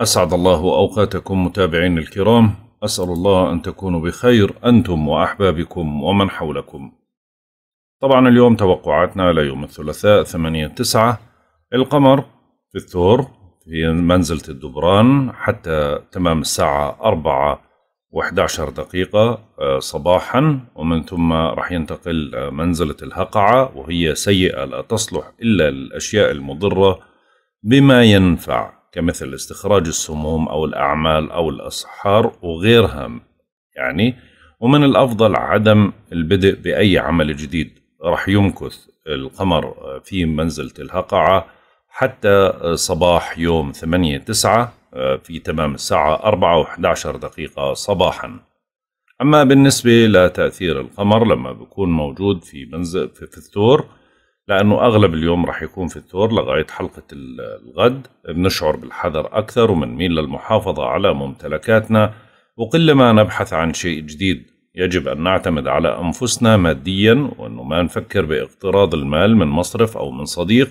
أسعد الله أوقاتكم متابعين الكرام، أسأل الله أن تكونوا بخير أنتم وأحبابكم ومن حولكم. طبعا اليوم توقعاتنا ليوم الثلاثاء 8/9، القمر في الثور في منزلة الدبران حتى تمام الساعة 4:11 صباحا، ومن ثم راح ينتقل منزلة الهقعة وهي سيئة لا تصلح إلا للأشياء المضرة بما ينفع، كمثل استخراج السموم أو الأعمال أو الأسحار وغيرها يعني. ومن الأفضل عدم البدء بأي عمل جديد. راح يمكث القمر في منزلة الهقعة حتى صباح يوم 8/9 في تمام الساعة 4:11 صباحا. أما بالنسبة لتأثير القمر لما بيكون موجود في الثور، لأنه أغلب اليوم راح يكون في الثور لغاية حلقة الغد، بنشعر بالحذر أكثر ومنميل للمحافظة على ممتلكاتنا وقلما نبحث عن شيء جديد. يجب أن نعتمد على أنفسنا ماديا، وأنه ما نفكر باقتراض المال من مصرف أو من صديق.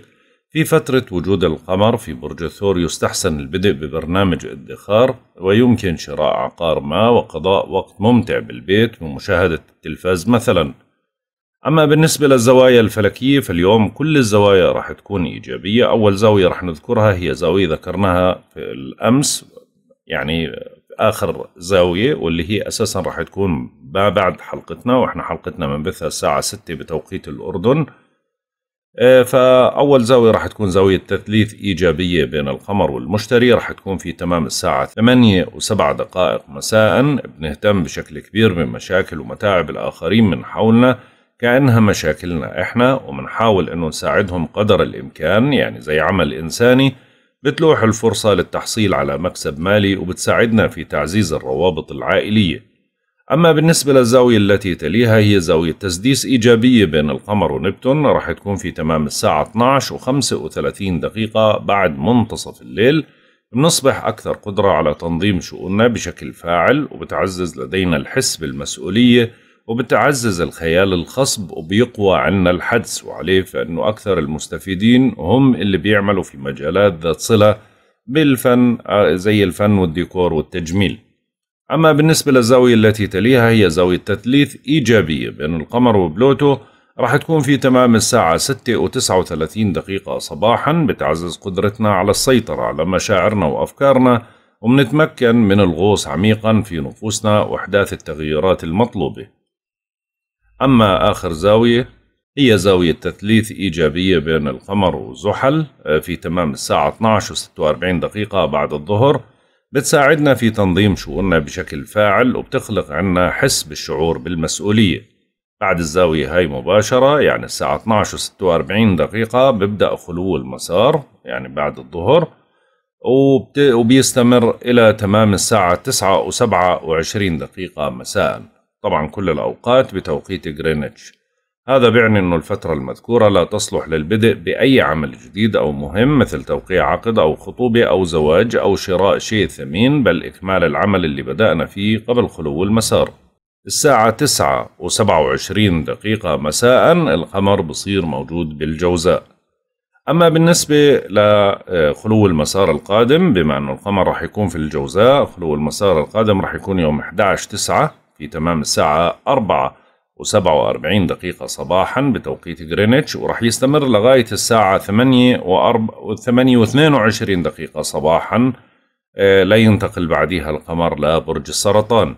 في فترة وجود القمر في برج الثور يستحسن البدء ببرنامج ادخار، ويمكن شراء عقار ما وقضاء وقت ممتع بالبيت ومشاهدة التلفاز مثلا. أما بالنسبة للزوايا الفلكية فاليوم كل الزوايا راح تكون إيجابية. أول زاوية راح نذكرها هي زاوية ذكرناها في الأمس، يعني آخر زاوية، واللي هي أساسا راح تكون ما بعد حلقتنا، وإحنا حلقتنا بنبثها الساعة 6 بتوقيت الأردن. فأول زاوية راح تكون زاوية تثليث إيجابية بين القمر والمشتري، راح تكون في تمام الساعة 8:07 مساء. بنهتم بشكل كبير بمشاكل ومتاعب الآخرين من حولنا كأنها مشاكلنا إحنا، ومنحاول أنه نساعدهم قدر الإمكان، يعني زي عمل إنساني بتلوح الفرصة للتحصيل على مكسب مالي وبتساعدنا في تعزيز الروابط العائلية. أما بالنسبة للزاوية التي تليها هي زاوية تسديس إيجابية بين القمر ونبتون، راح تكون في تمام الساعة 12:35 بعد منتصف الليل. بنصبح أكثر قدرة على تنظيم شؤوننا بشكل فاعل، وبتعزز لدينا الحس بالمسؤولية، وبتعزز الخيال الخصب، وبيقوى عنا الحدس. وعليه فإنه أكثر المستفيدين هم اللي بيعملوا في مجالات ذات صلة بالفن زي الفن والديكور والتجميل. أما بالنسبة للزاوية التي تليها هي زاوية تثليث إيجابية بين القمر وبلوتو، راح تكون في تمام الساعة 6:39 صباحا. بتعزز قدرتنا على السيطرة على مشاعرنا وأفكارنا، وبنتمكن من الغوص عميقا في نفوسنا وإحداث التغييرات المطلوبة. أما آخر زاوية هي زاوية تثليث إيجابية بين القمر وزحل في تمام الساعة 12:46 بعد الظهر، بتساعدنا في تنظيم شؤوننا بشكل فاعل، وبتخلق عنا حس بالشعور بالمسؤولية. بعد الزاوية هاي مباشرة، يعني الساعة 12:46، ببدأ خلو المسار يعني بعد الظهر، وبيستمر إلى تمام الساعة 9:27 مساءً، طبعا كل الأوقات بتوقيت جرينتش. هذا بيعني أنه الفترة المذكورة لا تصلح للبدء بأي عمل جديد أو مهم، مثل توقيع عقد أو خطوبة أو زواج أو شراء شيء ثمين، بل إكمال العمل اللي بدأنا فيه قبل خلو المسار. الساعة 9:27 مساء القمر بصير موجود بالجوزاء. أما بالنسبة لخلو المسار القادم، بما أنه القمر راح يكون في الجوزاء، خلو المسار القادم راح يكون يوم 11/9 في تمام الساعة 4:47 صباحا بتوقيت جرينتش، ورح يستمر لغاية الساعة 8:22 صباحا. لا ينتقل بعديها القمر لبرج السرطان.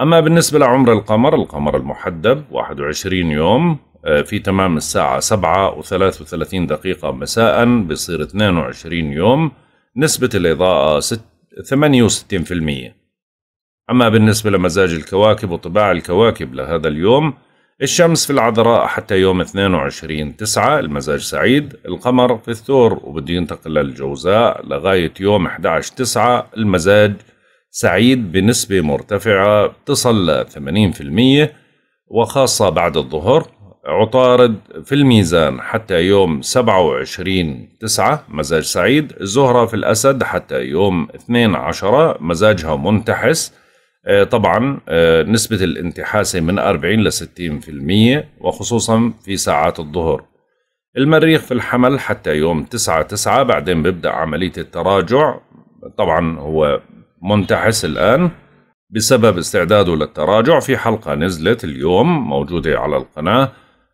أما بالنسبة لعمر القمر المحدب 21 يوم في تمام الساعة 7:33 مساء، بيصير 22 يوم. نسبة الإضاءة 68%. أما بالنسبة لمزاج الكواكب وطباع الكواكب لهذا اليوم، الشمس في العذراء حتى يوم 22/9 المزاج سعيد. القمر في الثور وبده ينتقل للجوزاء لغاية يوم 11/9 المزاج سعيد بنسبة مرتفعة تصل ل 80%، وخاصة بعد الظهر. عطارد في الميزان حتى يوم 27/9 مزاج سعيد. الزهرة في الأسد حتى يوم 12 مزاجها منتحس، طبعا نسبة الانتحاسة من 40 ل 60%، وخصوصا في ساعات الظهر. المريخ في الحمل حتى يوم 9/9، بعدين بيبدأ عملية التراجع طبعا هو منتحس الآن بسبب استعداده للتراجع. في حلقة نزلت اليوم موجودة على القناة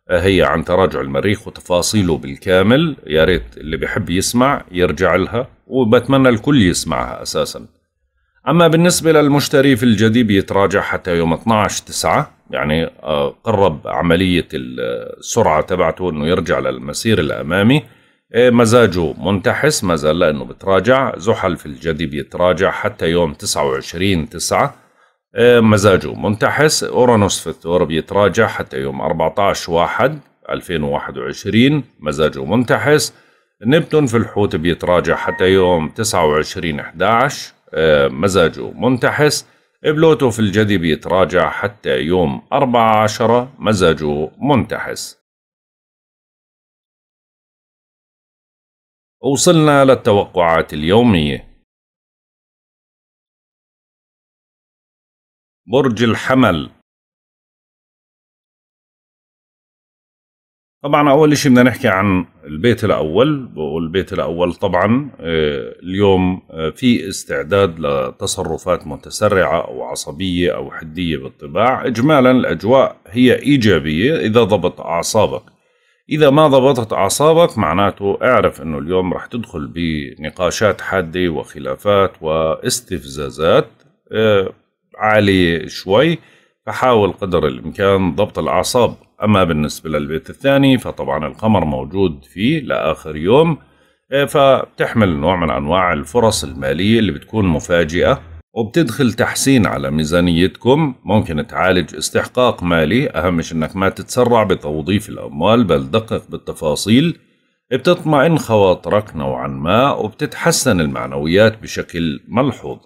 هي عن تراجع المريخ وتفاصيله بالكامل، يا ريت اللي بيحب يسمع يرجع لها، وبتمنى الكل يسمعها أساسا. أما بالنسبة للمشتري في الجديد بيتراجع حتى يوم 12/9، يعني قرب عملية السرعة تبعته أنه يرجع للمسير الأمامي. مزاجه منتحس ما زال لأنه بتراجع. زحل في الجدي بيتراجع حتى يوم 29/9، مزاجه منتحس. أورانوس في الثور بيتراجع حتى يوم 14/1/2021، مزاجه منتحس. نبتون في الحوت بيتراجع حتى يوم 29/11، مزاجه منتحس. بلوتو في الجدي بيتراجع حتى يوم 4/10، مزاجه منتحس. وصلنا للتوقعات اليومية. برج الحمل. طبعا أول شيء بدنا نحكي عن البيت الأول، والبيت الأول طبعا اليوم في استعداد لتصرفات متسرعة أو عصبية أو حدية بالطباع. إجمالا الأجواء هي إيجابية إذا ضبط أعصابك، إذا ما ضبطت أعصابك معناته اعرف أنه اليوم رح تدخل بنقاشات حادة وخلافات واستفزازات عالية شوي، فحاول قدر الإمكان ضبط الأعصاب. أما بالنسبة للبيت الثاني فطبعا القمر موجود فيه لآخر يوم، فبتحمل نوع من أنواع الفرص المالية اللي بتكون مفاجئة، وبتدخل تحسين على ميزانيتكم. ممكن تعالج استحقاق مالي، أهم شيء أنك ما تتسرع بتوظيف الأموال بل دقق بالتفاصيل. بتطمئن خواطرك نوعا ما، وبتتحسن المعنويات بشكل ملحوظ.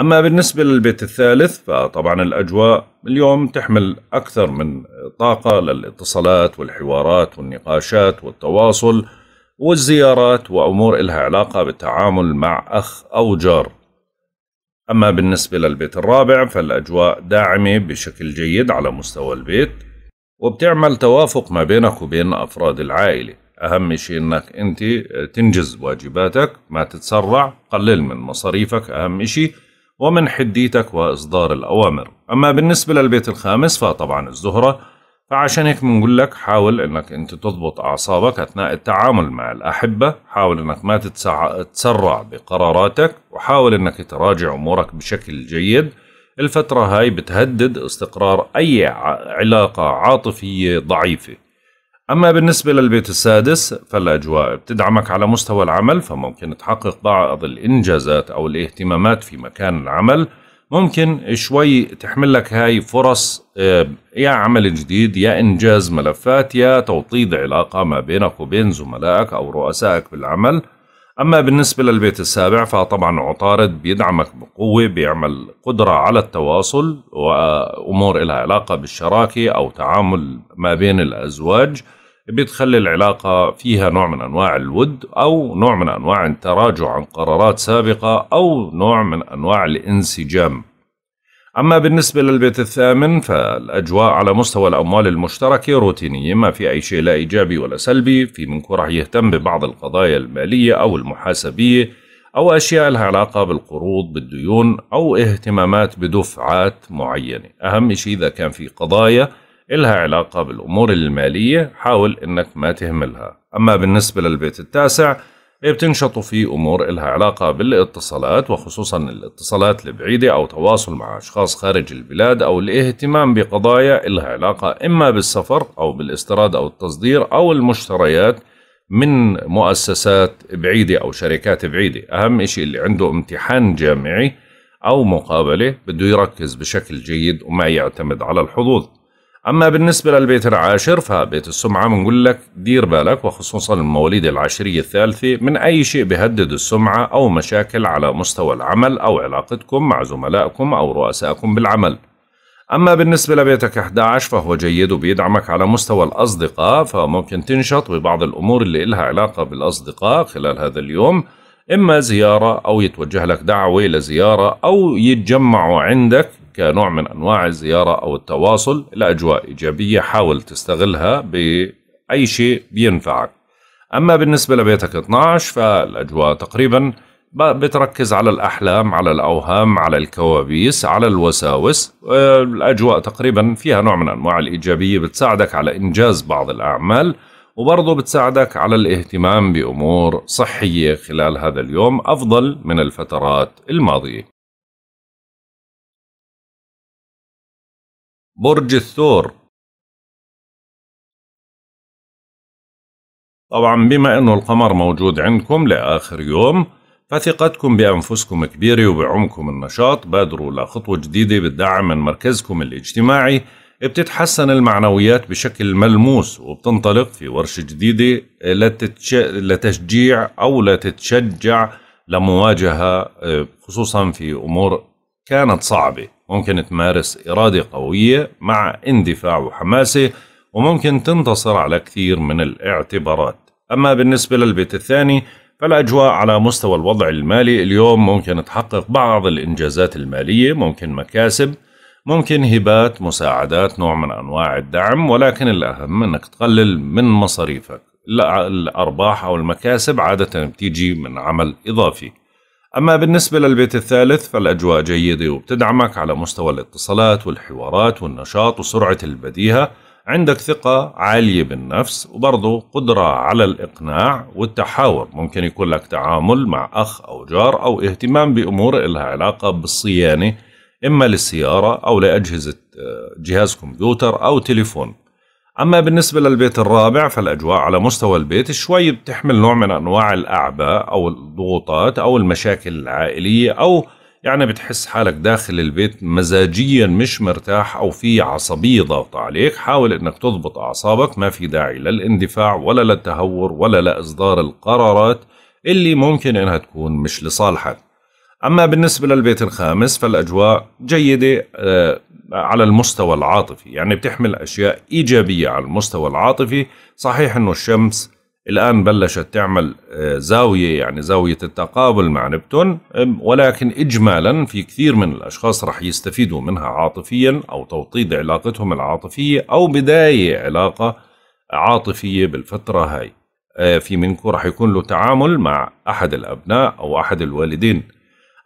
أما بالنسبة للبيت الثالث فطبعا الأجواء اليوم تحمل أكثر من طاقة للاتصالات والحوارات والنقاشات والتواصل والزيارات وأمور إلها علاقة بالتعامل مع أخ أو جار. أما بالنسبة للبيت الرابع فالأجواء داعمة بشكل جيد على مستوى البيت، وبتعمل توافق ما بينك وبين أفراد العائلة. أهم شيء أنك أنت تنجز واجباتك، ما تتسرع، قلل من مصاريفك أهم شيء، ومن حديتك وإصدار الأوامر. أما بالنسبة للبيت الخامس فطبعا الزهرة، فعشان هيك بنقول لك حاول أنك أنت تضبط أعصابك أثناء التعامل مع الأحبة، حاول أنك ما تتسرع بقراراتك، وحاول أنك تراجع أمورك بشكل جيد. الفترة هاي بتهدد استقرار أي علاقة عاطفية ضعيفة. أما بالنسبة للبيت السادس فالأجواء بتدعمك على مستوى العمل، فممكن تحقق بعض الإنجازات أو الاهتمامات في مكان العمل. ممكن شوي تحمل لك هاي فرص يا عمل جديد، يا إنجاز ملفات، يا توطيد علاقة ما بينك وبين زملائك أو رؤسائك بالعمل. أما بالنسبة للبيت السابع فطبعا عطارد بيدعمك بقوة، بيعمل قدرة على التواصل وأمور لها علاقة بالشراكة أو تعامل ما بين الأزواج، بتخلي العلاقة فيها نوع من أنواع الود أو نوع من أنواع التراجع عن قرارات سابقة أو نوع من أنواع الانسجام. أما بالنسبة للبيت الثامن فالأجواء على مستوى الأموال المشتركة روتينية، ما في أي شيء لا إيجابي ولا سلبي. في منكم راح يهتم ببعض القضايا المالية أو المحاسبية أو أشياء لها علاقة بالقروض بالديون أو اهتمامات بدفعات معينة. أهم شيء إذا كان في قضايا إلها علاقة بالأمور المالية حاول إنك ما تهملها. أما بالنسبة للبيت التاسع بتنشطوا في أمور إلها علاقة بالاتصالات، وخصوصا الاتصالات البعيدة أو تواصل مع أشخاص خارج البلاد، أو الاهتمام بقضايا إلها علاقة إما بالسفر أو بالاستيراد أو التصدير أو المشتريات من مؤسسات بعيدة أو شركات بعيدة. أهم شيء اللي عنده امتحان جامعي أو مقابلة بده يركز بشكل جيد وما يعتمد على الحظوظ. أما بالنسبة للبيت العاشر فبيت السمعة بنقول لك دير بالك، وخصوصا المواليد العشرية الثالثة، من أي شيء بيهدد السمعة أو مشاكل على مستوى العمل أو علاقتكم مع زملائكم أو رؤسائكم بالعمل. أما بالنسبة لبيتك 11 فهو جيد وبيدعمك على مستوى الأصدقاء، فممكن تنشط ببعض الأمور اللي إلها علاقة بالأصدقاء خلال هذا اليوم، إما زيارة أو يتوجه لك دعوة لزيارة أو يتجمعوا عندك كنوع من أنواع الزيارة أو التواصل. الأجواء إيجابية حاول تستغلها بأي شيء بينفعك. أما بالنسبة لبيتك 12 فالأجواء تقريبا بتركز على الأحلام، على الأوهام، على الكوابيس، على الوساوس. الأجواء تقريبا فيها نوع من أنواع الإيجابية، بتساعدك على إنجاز بعض الأعمال، وبرضه بتساعدك على الاهتمام بأمور صحية خلال هذا اليوم أفضل من الفترات الماضية. برج الثور. طبعا بما أنه القمر موجود عندكم لآخر يوم، فثقتكم بأنفسكم كبيرة وبعمكم النشاط. بادروا لخطوة جديدة بالدعم من مركزكم الاجتماعي. بتتحسن المعنويات بشكل ملموس، وبتنطلق في ورشة جديدة لتشجيع أو لتتشجع لمواجهة، خصوصا في أمور كانت صعبة. ممكن تمارس إرادة قوية مع اندفاع وحماسة، وممكن تنتصر على كثير من الاعتبارات. أما بالنسبة للبيت الثاني، فالأجواء على مستوى الوضع المالي اليوم ممكن تحقق بعض الإنجازات المالية، ممكن مكاسب، ممكن هبات، مساعدات، نوع من أنواع الدعم، ولكن الأهم أنك تقلل من مصاريفك. الأرباح أو المكاسب عادة بتيجي من عمل إضافي. أما بالنسبة للبيت الثالث، فالأجواء جيدة وبتدعمك على مستوى الاتصالات والحوارات والنشاط وسرعة البديهة. عندك ثقة عالية بالنفس، وبرضه قدرة على الإقناع والتحاور. ممكن يكون لك تعامل مع أخ أو جار، أو اهتمام بأمور إلها علاقة بالصيانة، إما للسيارة أو لأجهزة جهاز كمبيوتر أو تليفون. أما بالنسبة للبيت الرابع، فالأجواء على مستوى البيت شوي بتحمل نوع من أنواع الأعباء أو الضغوطات أو المشاكل العائلية، أو يعني بتحس حالك داخل البيت مزاجيا مش مرتاح، أو في عصبية ضاغطة عليك. حاول أنك تضبط أعصابك، ما في داعي للاندفاع ولا للتهور ولا لإصدار القرارات اللي ممكن أنها تكون مش لصالحك. أما بالنسبة للبيت الخامس، فالأجواء جيدة على المستوى العاطفي، يعني بتحمل أشياء إيجابية على المستوى العاطفي. صحيح أنه الشمس الآن بلشت تعمل زاوية، يعني زاوية التقابل مع نبتون، ولكن إجمالا في كثير من الأشخاص رح يستفيدوا منها عاطفيا، أو توطيد علاقتهم العاطفية، أو بداية علاقة عاطفية بالفترة هاي. في منكم رح يكون له تعامل مع أحد الأبناء أو أحد الوالدين.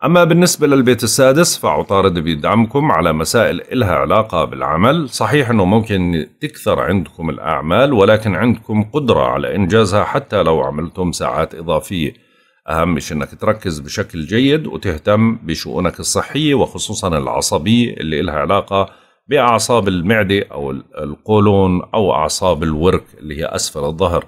أما بالنسبة للبيت السادس، فعطارد بيدعمكم على مسائل إلها علاقة بالعمل. صحيح أنه ممكن تكثر عندكم الأعمال، ولكن عندكم قدرة على إنجازها حتى لو عملتم ساعات إضافية. أهم شيء أنك تركز بشكل جيد وتهتم بشؤونك الصحية، وخصوصا العصبية اللي إلها علاقة بأعصاب المعدة أو القولون أو أعصاب الورك اللي هي أسفل الظهر.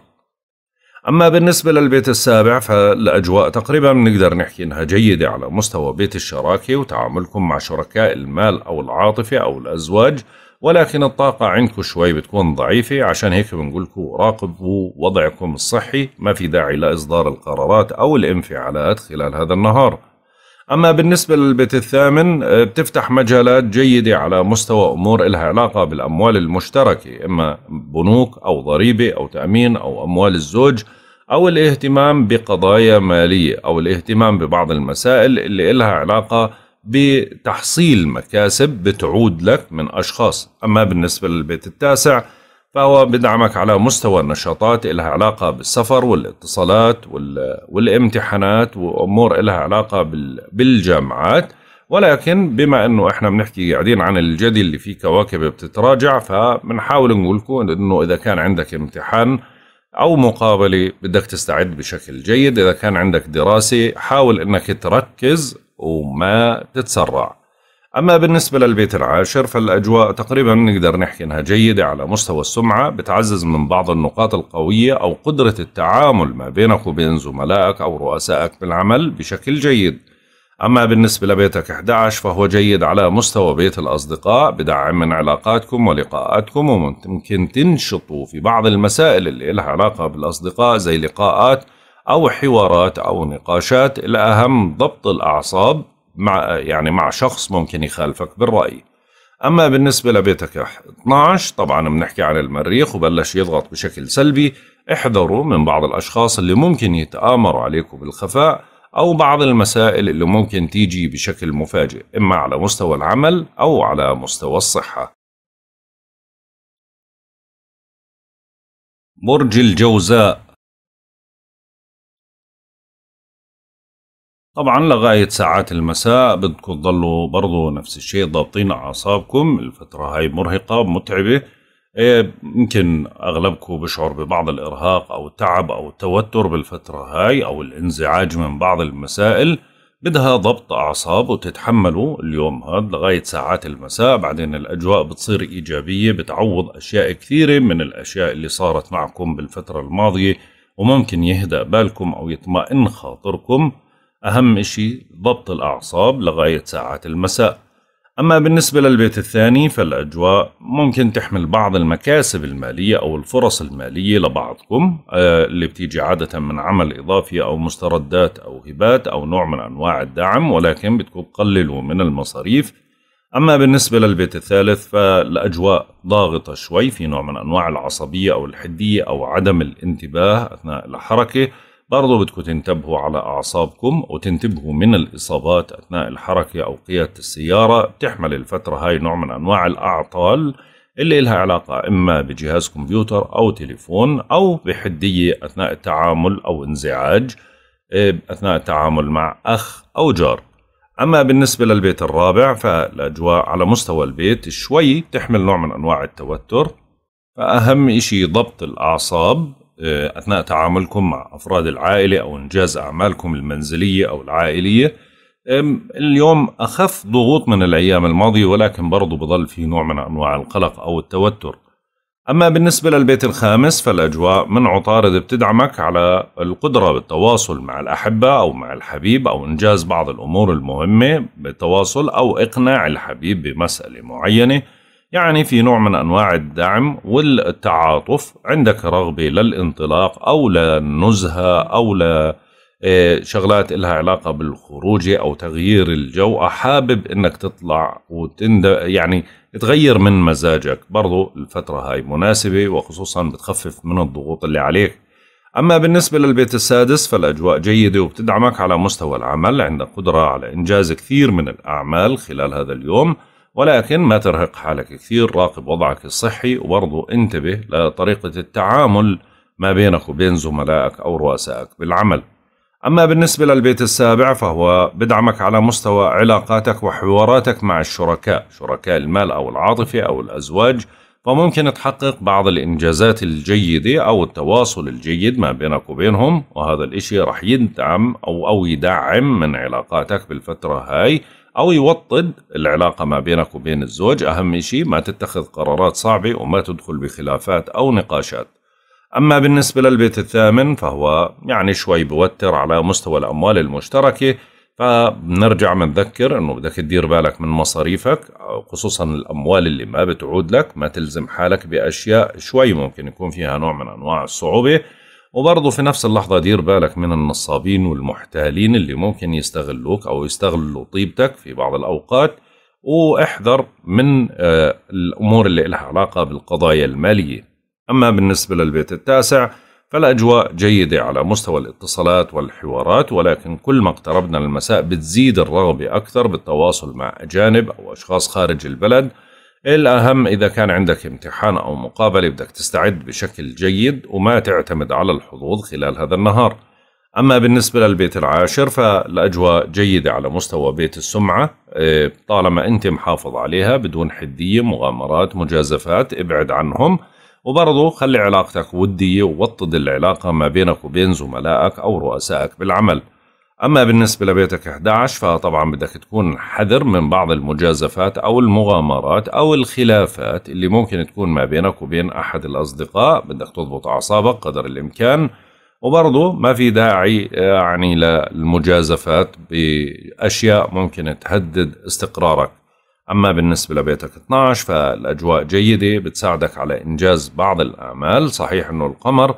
أما بالنسبة للبيت السابع، فالأجواء تقريبا بنقدر نحكي إنها جيدة على مستوى بيت الشراكة وتعاملكم مع شركاء المال أو العاطفة أو الأزواج، ولكن الطاقة عندكم شوي بتكون ضعيفة. عشان هيك بنقولكم راقبوا وضعكم الصحي، ما في داعي لإصدار القرارات أو الانفعالات خلال هذا النهار. أما بالنسبة للبيت الثامن، بتفتح مجالات جيدة على مستوى أمور إلها علاقة بالأموال المشتركة، إما بنوك أو ضريبة أو تأمين أو أموال الزوج، أو الاهتمام بقضايا مالية، أو الاهتمام ببعض المسائل اللي إلها علاقة بتحصيل مكاسب بتعود لك من أشخاص. أما بالنسبة للبيت التاسع، فهو بدعمك على مستوى النشاطات إلها علاقة بالسفر والاتصالات والامتحانات وأمور إلها علاقة بالجامعات، ولكن بما أنه إحنا بنحكي قاعدين عن الجدي اللي فيه كواكب بتتراجع، فبنحاول نقولكم أنه إذا كان عندك امتحان أو مقابلة بدك تستعد بشكل جيد. إذا كان عندك دراسة، حاول أنك تركز وما تتسرع. أما بالنسبة للبيت العاشر، فالأجواء تقريبا نقدر نحكي أنها جيدة على مستوى السمعة، بتعزز من بعض النقاط القوية أو قدرة التعامل ما بينك وبين زملائك أو رؤسائك بالعمل بشكل جيد. أما بالنسبة لبيتك 11، فهو جيد على مستوى بيت الأصدقاء، بدعم من علاقاتكم ولقاءاتكم، وممكن تنشطوا في بعض المسائل اللي لها علاقة بالأصدقاء زي لقاءات أو حوارات أو نقاشات. الأهم ضبط الأعصاب مع شخص ممكن يخالفك بالرأي. أما بالنسبة لبيتك 12، طبعا بنحكي عن المريخ وبلش يضغط بشكل سلبي. احذروا من بعض الأشخاص اللي ممكن يتآمروا عليكم بالخفاء، أو بعض المسائل اللي ممكن تيجي بشكل مفاجئ، إما على مستوى العمل أو على مستوى الصحة. برج الجوزاء. طبعا لغاية ساعات المساء بدكم تضلوا برضو نفس الشيء ضابطين أعصابكم. الفترة هاي مرهقة متعبة، يمكن أغلبكم بشعر ببعض الإرهاق أو التعب أو التوتر بالفترة هاي أو الانزعاج من بعض المسائل، بدها ضبط أعصاب وتتحملوا اليوم هاد لغاية ساعات المساء. بعدين الأجواء بتصير إيجابية، بتعوض أشياء كثيرة من الأشياء اللي صارت معكم بالفترة الماضية، وممكن يهدأ بالكم أو يطمئن خاطركم. أهم إشي ضبط الأعصاب لغاية ساعات المساء. أما بالنسبة للبيت الثاني فالأجواء ممكن تحمل بعض المكاسب المالية أو الفرص المالية لبعضكم، اللي بتيجي عادة من عمل إضافي أو مستردات أو هبات أو نوع من أنواع الدعم، ولكن بدكم تقللوا من المصاريف. أما بالنسبة للبيت الثالث فالأجواء ضاغطة شوي، في نوع من أنواع العصبية أو الحدية أو عدم الانتباه أثناء الحركة. برضو بدكم تنتبهوا على أعصابكم وتنتبهوا من الإصابات أثناء الحركة أو قيادة السيارة. بتحمل الفترة هاي نوع من أنواع الأعطال اللي لها علاقة إما بجهاز كمبيوتر أو تليفون أو بحدية أثناء التعامل أو انزعاج أثناء التعامل مع أخ أو جار. أما بالنسبة للبيت الرابع فالأجواء على مستوى البيت شوي بتحمل نوع من أنواع التوتر، فأهم إشي ضبط الأعصاب أثناء تعاملكم مع أفراد العائلة أو إنجاز أعمالكم المنزلية أو العائلية. اليوم أخف ضغوط من الأيام الماضية، ولكن برضو بظل في نوع من أنواع القلق أو التوتر. أما بالنسبة للبيت الخامس فالأجواء من عطارد بتدعمك على القدرة بالتواصل مع الأحبة أو مع الحبيب أو إنجاز بعض الأمور المهمة بالتواصل أو إقناع الحبيب بمسألة معينة. يعني في نوع من أنواع الدعم والتعاطف، عندك رغبة للانطلاق أو للنزهة أو لشغلات لها علاقة بالخروجة أو تغيير الجو، حابب أنك تطلع يعني تغير من مزاجك. برضو الفترة هاي مناسبة، وخصوصا بتخفف من الضغوط اللي عليك. أما بالنسبة للبيت السادس فالأجواء جيدة وبتدعمك على مستوى العمل، عندك قدرة على إنجاز كثير من الأعمال خلال هذا اليوم، ولكن ما ترهق حالك كثير، راقب وضعك الصحي، وبرضو انتبه لطريقة التعامل ما بينك وبين زملائك أو رؤسائك بالعمل. أما بالنسبة للبيت السابع فهو بدعمك على مستوى علاقاتك وحواراتك مع الشركاء، شركاء المال أو العاطفة أو الأزواج، فممكن تحقق بعض الإنجازات الجيدة أو التواصل الجيد ما بينك وبينهم، وهذا الإشي رح يدعم أو يدعم من علاقاتك بالفترة هاي أو يوطد العلاقة ما بينك وبين الزوج. أهم شيء ما تتخذ قرارات صعبة وما تدخل بخلافات أو نقاشات. أما بالنسبة للبيت الثامن فهو يعني شوي بوتر على مستوى الأموال المشتركة، فبنرجع بنذكر أنه بدك تدير بالك من مصاريفك، خصوصا الأموال اللي ما بتعود لك، ما تلزم حالك بأشياء شوي ممكن يكون فيها نوع من أنواع الصعوبة. وبرضه في نفس اللحظة دير بالك من النصابين والمحتالين اللي ممكن يستغلوك أو يستغلوا طيبتك في بعض الأوقات، واحذر من الأمور اللي لها علاقة بالقضايا المالية. أما بالنسبة للبيت التاسع فالأجواء جيدة على مستوى الاتصالات والحوارات، ولكن كل ما اقتربنا للمساء بتزيد الرغبة أكثر بالتواصل مع أجانب أو أشخاص خارج البلد. الأهم إذا كان عندك امتحان أو مقابلة بدك تستعد بشكل جيد وما تعتمد على الحظوظ خلال هذا النهار. أما بالنسبة للبيت العاشر فالأجواء جيدة على مستوى بيت السمعة، طالما أنت محافظ عليها بدون حدية، مغامرات، مجازفات، ابعد عنهم. وبرضو خلي علاقتك ودية ووطد العلاقة ما بينك وبين زملائك أو رؤسائك بالعمل. أما بالنسبة لبيتك 11 فطبعا بدك تكون حذر من بعض المجازفات أو المغامرات أو الخلافات اللي ممكن تكون ما بينك وبين أحد الأصدقاء، بدك تضبط أعصابك قدر الإمكان. وبرضو ما في داعي يعني للمجازفات بأشياء ممكن تهدد استقرارك. أما بالنسبة لبيتك 12 فالأجواء جيدة، بتساعدك على إنجاز بعض الأعمال. صحيح أنه القمر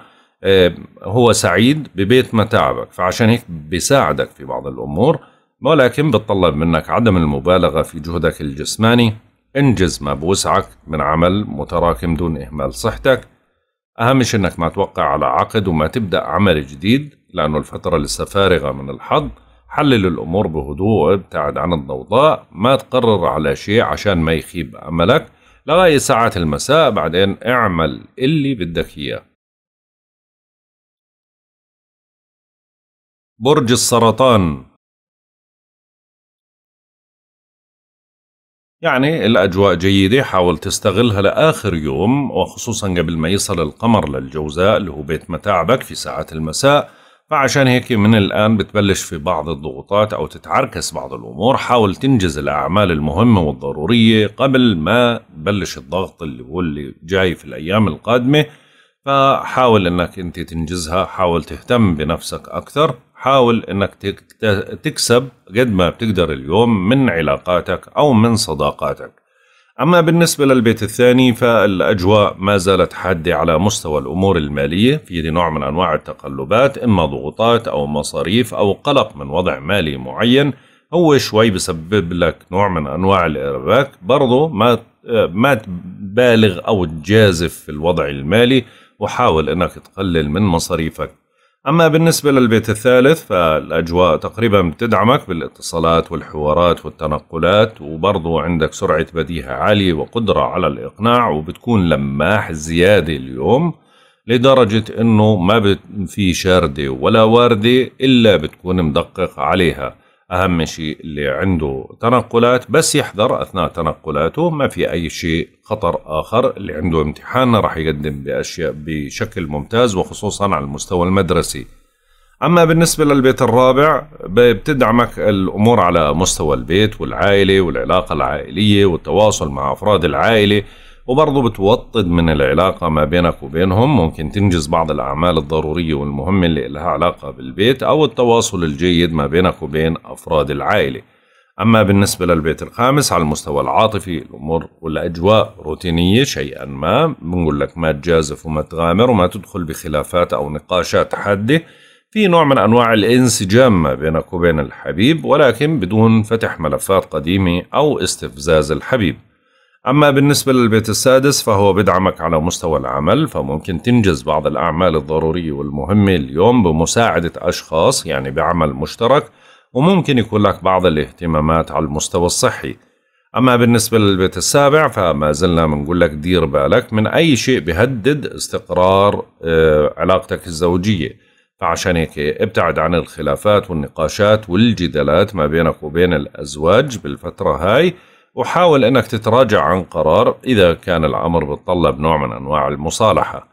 هو سعيد ببيت متاعبك، فعشان هيك بيساعدك في بعض الأمور، ولكن بتطلب منك عدم المبالغة في جهدك الجسماني. انجز ما بوسعك من عمل متراكم دون إهمال صحتك. أهم شيء أنك ما توقع على عقد وما تبدأ عمل جديد، لأنه الفترة لسه فارغة من الحظ. حلل الأمور بهدوء وابتعد عن الضوضاء، ما تقرر على شيء عشان ما يخيب أملك لغاية ساعات المساء. بعدين اعمل اللي بدك إياه. برج السرطان يعني الأجواء جيدة، حاول تستغلها لآخر يوم، وخصوصا قبل ما يصل القمر للجوزاء اللي هو بيت متاعبك في ساعات المساء. فعشان هيك من الآن بتبلش في بعض الضغوطات أو تتعركس بعض الأمور. حاول تنجز الأعمال المهمة والضرورية قبل ما بلش الضغط اللي هو اللي جاي في الأيام القادمة، فحاول أنك أنت تنجزها. حاول تهتم بنفسك أكثر، حاول أنك تكسب قد ما بتقدر اليوم من علاقاتك أو من صداقاتك. أما بالنسبة للبيت الثاني فالأجواء ما زالت حادة على مستوى الأمور المالية، في نوع من أنواع التقلبات، إما ضغوطات أو مصاريف أو قلق من وضع مالي معين، هو شوي بسبب لك نوع من أنواع الإرباك. برضو ما تبالغ أو تجازف في الوضع المالي، وحاول أنك تقلل من مصاريفك. أما بالنسبة للبيت الثالث فالأجواء تقريبا بتدعمك بالاتصالات والحوارات والتنقلات، وبرضو عندك سرعة بديهة عالية وقدرة على الإقناع، وبتكون لماح زيادة اليوم لدرجة أنه ما في شاردة ولا واردة إلا بتكون مدقق عليها. أهم شيء اللي عنده تنقلات بس يحذر أثناء تنقلاته، ما في أي شيء خطر آخر. اللي عنده امتحان راح يقدم بأشياء بشكل ممتاز، وخصوصا على المستوى المدرسي. أما بالنسبة للبيت الرابع بتدعمك الأمور على مستوى البيت والعائلة والعلاقة العائلية والتواصل مع أفراد العائلة، وبرضه بتوطد من العلاقة ما بينك وبينهم. ممكن تنجز بعض الأعمال الضرورية والمهمة اللي لها علاقة بالبيت أو التواصل الجيد ما بينك وبين أفراد العائلة. أما بالنسبة للبيت الخامس على المستوى العاطفي الأمور والأجواء روتينية شيئا ما، بنقول لك ما تجازف وما تغامر وما تدخل بخلافات أو نقاشات حادة، في نوع من أنواع الانسجام ما بينك وبين الحبيب، ولكن بدون فتح ملفات قديمة أو استفزاز الحبيب. أما بالنسبة للبيت السادس فهو بدعمك على مستوى العمل، فممكن تنجز بعض الأعمال الضرورية والمهمة اليوم بمساعدة أشخاص، يعني بعمل مشترك، وممكن يكون لك بعض الاهتمامات على المستوى الصحي. أما بالنسبة للبيت السابع فما زلنا بنقول لك دير بالك من أي شيء بيهدد استقرار علاقتك الزوجية، فعشان هيك ابتعد عن الخلافات والنقاشات والجدالات ما بينك وبين الأزواج بالفترة هاي، وحاول أنك تتراجع عن قرار إذا كان الأمر بتطلب نوع من أنواع المصالحة.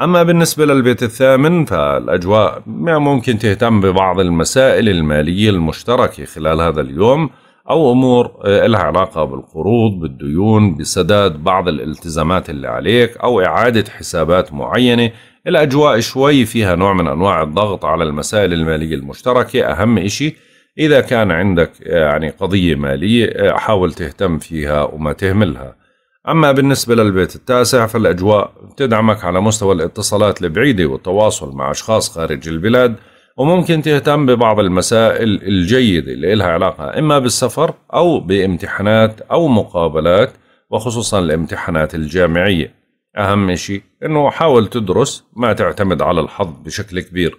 أما بالنسبة للبيت الثامن فالأجواء ممكن تهتم ببعض المسائل المالية المشتركة خلال هذا اليوم، أو أمور لها علاقة بالقروض، بالديون، بسداد بعض الالتزامات اللي عليك، أو إعادة حسابات معينة. الأجواء شوي فيها نوع من أنواع الضغط على المسائل المالية المشتركة. أهم إشي إذا كان عندك يعني قضية مالية حاول تهتم فيها وما تهملها. أما بالنسبة للبيت التاسع فالأجواء تدعمك على مستوى الاتصالات البعيدة والتواصل مع أشخاص خارج البلاد، وممكن تهتم ببعض المسائل الجيدة اللي لها علاقة إما بالسفر أو بامتحانات أو مقابلات، وخصوصا الامتحانات الجامعية. أهم شيء أنه حاول تدرس، ما تعتمد على الحظ بشكل كبير.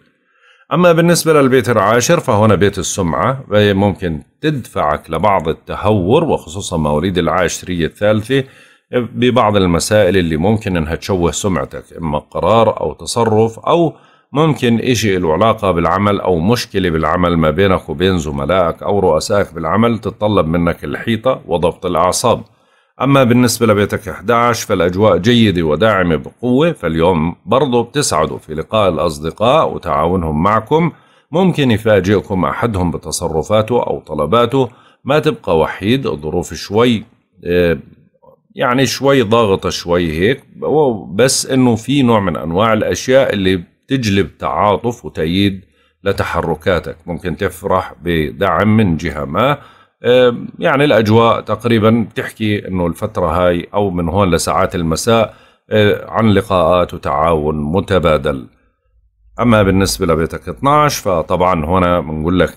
أما بالنسبة للبيت العاشر فهنا بيت السمعة ممكن تدفعك لبعض التهور، وخصوصا مواليد العاشرية الثالثة، ببعض المسائل اللي ممكن أنها تشوه سمعتك، إما قرار أو تصرف، أو ممكن إشي له علاقة بالعمل أو مشكلة بالعمل ما بينك وبين زملائك أو رؤسائك بالعمل تتطلب منك الحيطة وضبط الأعصاب. أما بالنسبة لبيتك 11 فالأجواء جيدة وداعمة بقوة، فاليوم برضو بتسعدوا في لقاء الأصدقاء وتعاونهم معكم. ممكن يفاجئكم أحدهم بتصرفاته أو طلباته، ما تبقى وحيد. الظروف شوي يعني شوي ضاغطة شوي هيك، بس إنه في نوع من أنواع الأشياء اللي بتجلب تعاطف وتأييد لتحركاتك. ممكن تفرح بدعم من جهة ما، يعني الأجواء تقريبا بتحكي أنه الفترة هاي أو من هون لساعات المساء عن لقاءات وتعاون متبادل. أما بالنسبة لبيتك 12 فطبعا هنا بنقول لك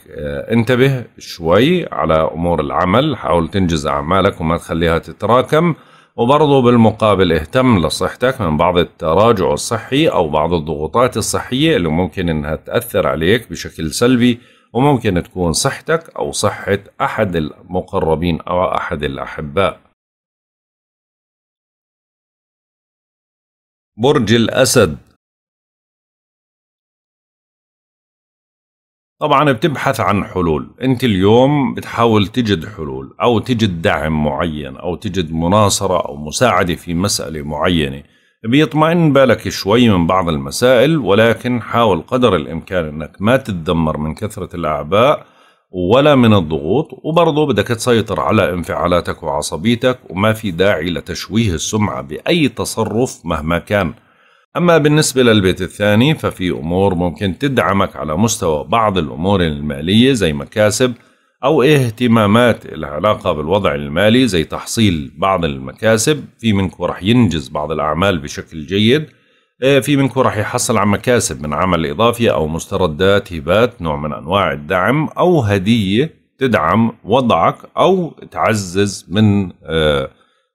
انتبه شوي على أمور العمل، حاول تنجز أعمالك وما تخليها تتراكم، وبرضو بالمقابل اهتم لصحتك من بعض التراجع الصحي أو بعض الضغوطات الصحية اللي ممكن أنها تأثر عليك بشكل سلبي، وممكن تكون صحتك أو صحة أحد المقربين أو أحد الأحباء. برج الأسد طبعا بتبحث عن حلول. انت اليوم بتحاول تجد حلول او تجد دعم معين او تجد مناصرة او مساعدة في مسألة معينة. بيطمئن بالك شوي من بعض المسائل، ولكن حاول قدر الامكان انك ما تتدمر من كثرة الاعباء ولا من الضغوط، وبرضه بدك تسيطر على انفعالاتك وعصبيتك، وما في داعي لتشويه السمعة بأي تصرف مهما كان. أما بالنسبة للبيت الثاني ففي أمور ممكن تدعمك على مستوى بعض الأمور المالية زي مكاسب أو اهتمامات لها علاقة بالوضع المالي زي تحصيل بعض المكاسب. في منكم رح ينجز بعض الأعمال بشكل جيد، في منكم رح يحصل على مكاسب من عمل إضافي أو مستردات، هبات، نوع من أنواع الدعم أو هدية تدعم وضعك أو تعزز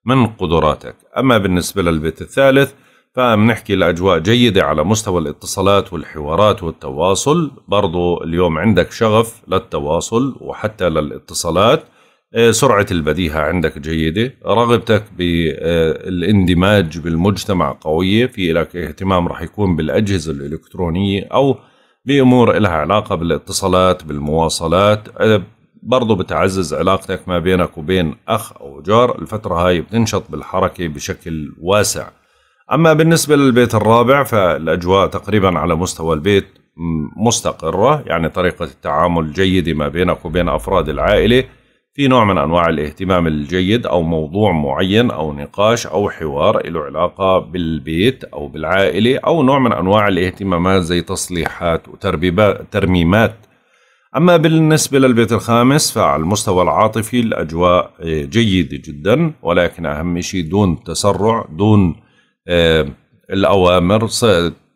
من قدراتك. أما بالنسبة للبيت الثالث فبنحكي لأجواء جيدة على مستوى الاتصالات والحوارات والتواصل. برضو اليوم عندك شغف للتواصل وحتى للاتصالات، سرعة البديهة عندك جيدة، رغبتك بالاندماج بالمجتمع قوية، في لك اهتمام رح يكون بالأجهزة الإلكترونية أو بأمور لها علاقة بالاتصالات بالمواصلات. برضو بتعزز علاقتك ما بينك وبين أخ أو جار، الفترة هاي بتنشط بالحركة بشكل واسع. أما بالنسبة للبيت الرابع فالأجواء تقريبا على مستوى البيت مستقرة، يعني طريقة التعامل جيدة ما بينك وبين أفراد العائلة، في نوع من أنواع الاهتمام الجيد أو موضوع معين أو نقاش أو حوار له علاقة بالبيت أو بالعائلة، أو نوع من أنواع الاهتمامات زي تصليحات وترميمات. أما بالنسبة للبيت الخامس فعلى المستوى العاطفي الأجواء جيدة جدا، ولكن أهم شيء دون تسرع، دون الأوامر،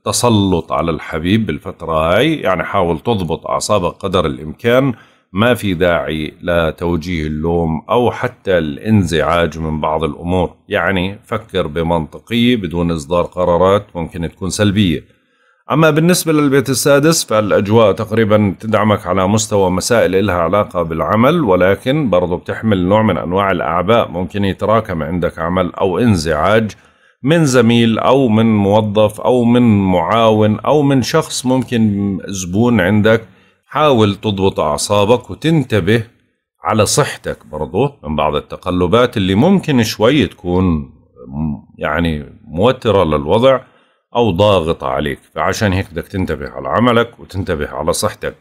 تسلط على الحبيب بالفترة هاي، يعني حاول تضبط أعصابك قدر الإمكان، ما في داعي لتوجيه اللوم أو حتى الانزعاج من بعض الأمور، يعني فكر بمنطقية بدون إصدار قرارات ممكن تكون سلبية. أما بالنسبة للبيت السادس فالأجواء تقريبا تدعمك على مستوى مسائل لها علاقة بالعمل، ولكن برضو بتحمل نوع من أنواع الأعباء، ممكن يتراكم عندك عمل أو انزعاج من زميل أو من موظف أو من معاون أو من شخص ممكن زبون عندك. حاول تضبط أعصابك وتنتبه على صحتك برضو من بعض التقلبات اللي ممكن شوي تكون يعني موترة للوضع أو ضاغطة عليك، فعشان هيك بدك تنتبه على عملك وتنتبه على صحتك.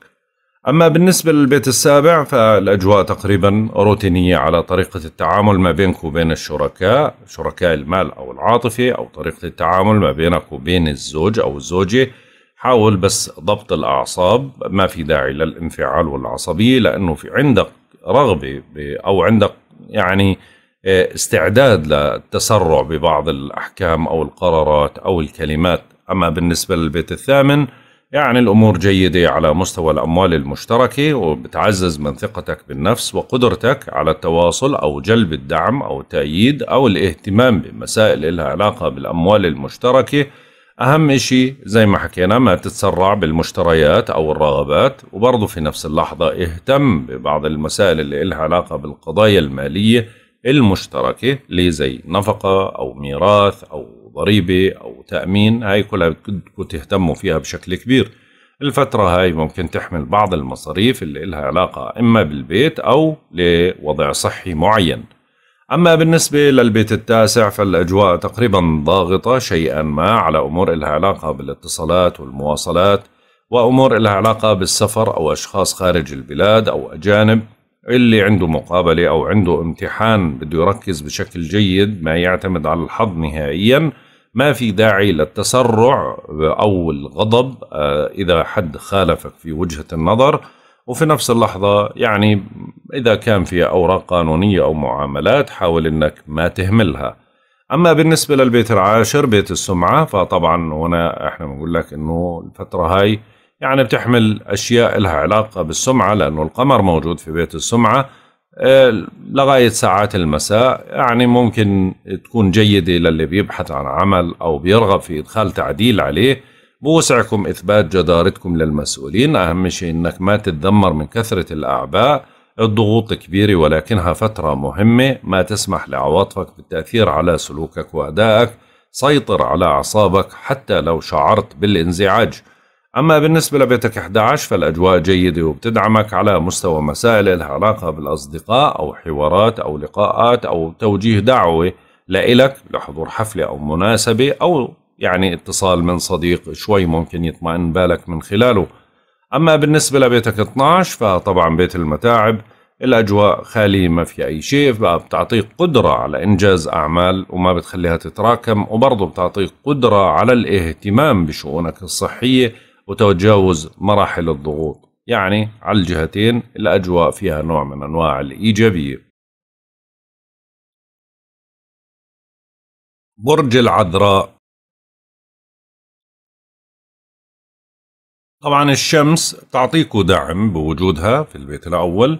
أما بالنسبة للبيت السابع فالأجواء تقريبا روتينية على طريقة التعامل ما بينك وبين الشركاء، شركاء المال أو العاطفة، أو طريقة التعامل ما بينك وبين الزوج أو الزوجة. حاول بس ضبط الأعصاب، ما في داعي للانفعال والعصبية، لأنه في عندك رغبة أو عندك يعني استعداد للتسرع ببعض الأحكام أو القرارات أو الكلمات. أما بالنسبة للبيت الثامن يعني الأمور جيدة على مستوى الأموال المشتركة، وبتعزز من ثقتك بالنفس وقدرتك على التواصل أو جلب الدعم أو التأييد أو الاهتمام بمسائل لها علاقة بالأموال المشتركة. أهم شيء زي ما حكينا ما تتسرع بالمشتريات أو الرغبات، وبرضه في نفس اللحظة اهتم ببعض المسائل اللي لها علاقة بالقضايا المالية المشتركة اللي زي نفقة أو ميراث أو ضريبة أو تأمين، هاي كلها بدكم تهتموا فيها بشكل كبير. الفترة هاي ممكن تحمل بعض المصاريف اللي لها علاقة إما بالبيت أو لوضع صحي معين. أما بالنسبة للبيت التاسع فالأجواء تقريبا ضاغطة شيئا ما على أمور لها علاقة بالاتصالات والمواصلات، وأمور لها علاقة بالسفر أو أشخاص خارج البلاد أو أجانب. اللي عنده مقابلة أو عنده امتحان بده يركز بشكل جيد، ما يعتمد على الحظ نهائيا، ما في داعي للتسرع أو الغضب إذا حد خالفك في وجهة النظر. وفي نفس اللحظة يعني إذا كان فيها أوراق قانونية أو معاملات حاول أنك ما تهملها. أما بالنسبة للبيت العاشر بيت السمعة فطبعا هنا إحنا بنقول لك أنه الفترة هاي يعني بتحمل أشياء لها علاقة بالسمعة، لأنه القمر موجود في بيت السمعة لغاية ساعات المساء، يعني ممكن تكون جيدة للي بيبحث عن عمل أو بيرغب في إدخال تعديل عليه. بوسعكم إثبات جدارتكم للمسؤولين، أهم شيء إنك ما تتذمر من كثرة الأعباء. الضغوط كبيرة ولكنها فترة مهمة، ما تسمح لعواطفك بالتأثير على سلوكك وأدائك، سيطر على أعصابك حتى لو شعرت بالانزعاج. أما بالنسبة لبيتك 11 فالأجواء جيدة وبتدعمك على مستوى مسائل لها علاقة بالأصدقاء أو حوارات أو لقاءات أو توجيه دعوة لإلك لحضور حفلة أو مناسبة أو يعني اتصال من صديق شوي ممكن يطمئن بالك من خلاله. أما بالنسبة لبيتك 12 فطبعا بيت المتاعب الأجواء خالية ما في أي شيء، بتعطيك قدرة على إنجاز أعمال وما بتخليها تتراكم، وبرضه بتعطيك قدرة على الاهتمام بشؤونك الصحية وتجاوز مراحل الضغوط. يعني على الجهتين الأجواء فيها نوع من أنواع الإيجابية. برج العذراء، طبعا الشمس تعطيكوا دعم بوجودها في البيت الأول،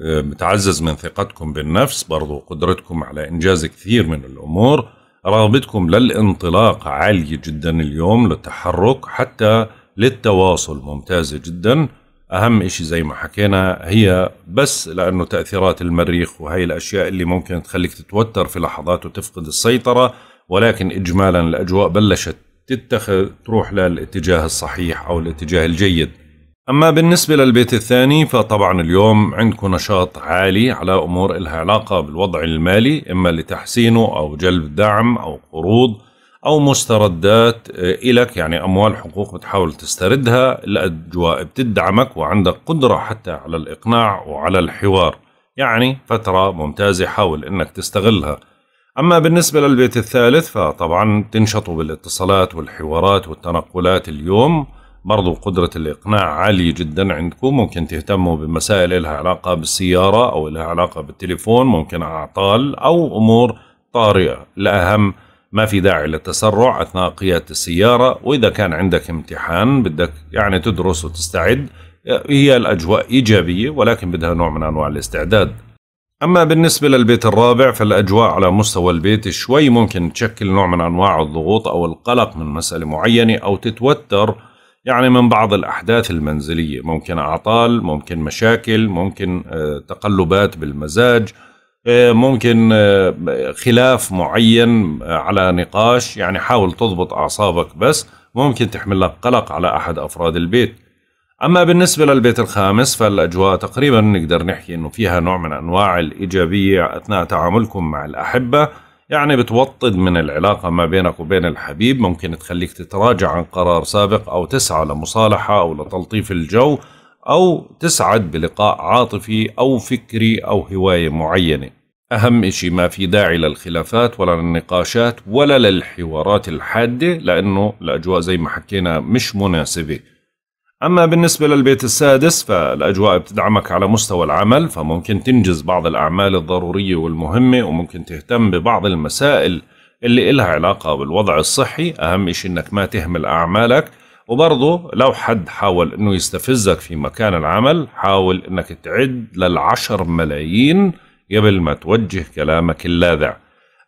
بتعزز من ثقتكم بالنفس، برضو قدرتكم على إنجاز كثير من الأمور، رغبتكم للانطلاق عالية جدا اليوم، للتحرك حتى للتواصل ممتازة جدا. أهم إشي زي ما حكينا هي بس لأنه تأثيرات المريخ وهي الأشياء اللي ممكن تخليك تتوتر في لحظات وتفقد السيطرة، ولكن إجمالا الأجواء بلشت تروح للاتجاه الصحيح أو الاتجاه الجيد. أما بالنسبة للبيت الثاني فطبعا اليوم عندكم نشاط عالي على أمور إلها علاقة بالوضع المالي، إما لتحسينه أو جلب دعم أو قروض أو مستردات إلك، يعني أموال حقوق بتحاول تستردها. الأجواء بتدعمك وعندك قدرة حتى على الإقناع وعلى الحوار، يعني فترة ممتازة حاول إنك تستغلها. أما بالنسبة للبيت الثالث فطبعا تنشطوا بالاتصالات والحوارات والتنقلات اليوم، برضو قدرة الإقناع عالية جدا عندكم، ممكن تهتموا بمسائل لها علاقة بالسيارة أو لها علاقة بالتليفون، ممكن أعطال أو أمور طارئة. الأهم ما في داعي للتسرع أثناء قيادة السيارة، وإذا كان عندك امتحان بدك يعني تدرس وتستعد، هي الأجواء إيجابية ولكن بدها نوع من أنواع الاستعداد. أما بالنسبة للبيت الرابع فالأجواء على مستوى البيت شوي ممكن تشكل نوع من أنواع الضغوط أو القلق من مسألة معينة، أو تتوتر يعني من بعض الأحداث المنزلية، ممكن أعطال، ممكن مشاكل، ممكن تقلبات بالمزاج، ممكن خلاف معين على نقاش، يعني حاول تضبط أعصابك بس، ممكن تحمل لك قلق على أحد أفراد البيت. أما بالنسبة للبيت الخامس فالأجواء تقريبا نقدر نحكي أنه فيها نوع من أنواع الإيجابية أثناء تعاملكم مع الأحبة، يعني بتوطد من العلاقة ما بينك وبين الحبيب، ممكن تخليك تتراجع عن قرار سابق أو تسعى لمصالحة أو لتلطيف الجو أو تسعد بلقاء عاطفي أو فكري أو هواية معينة. أهم إشي ما في داعي للخلافات ولا للنقاشات ولا للحوارات الحادة، لأنه الأجواء زي ما حكينا مش مناسبة. أما بالنسبة للبيت السادس فالأجواء بتدعمك على مستوى العمل، فممكن تنجز بعض الأعمال الضرورية والمهمة، وممكن تهتم ببعض المسائل اللي إلها علاقة بالوضع الصحي. أهم شيء إنك ما تهمل أعمالك، وبرضه لو حد حاول إنه يستفزك في مكان العمل حاول إنك تعد ل10 ملايين قبل ما توجه كلامك اللاذع.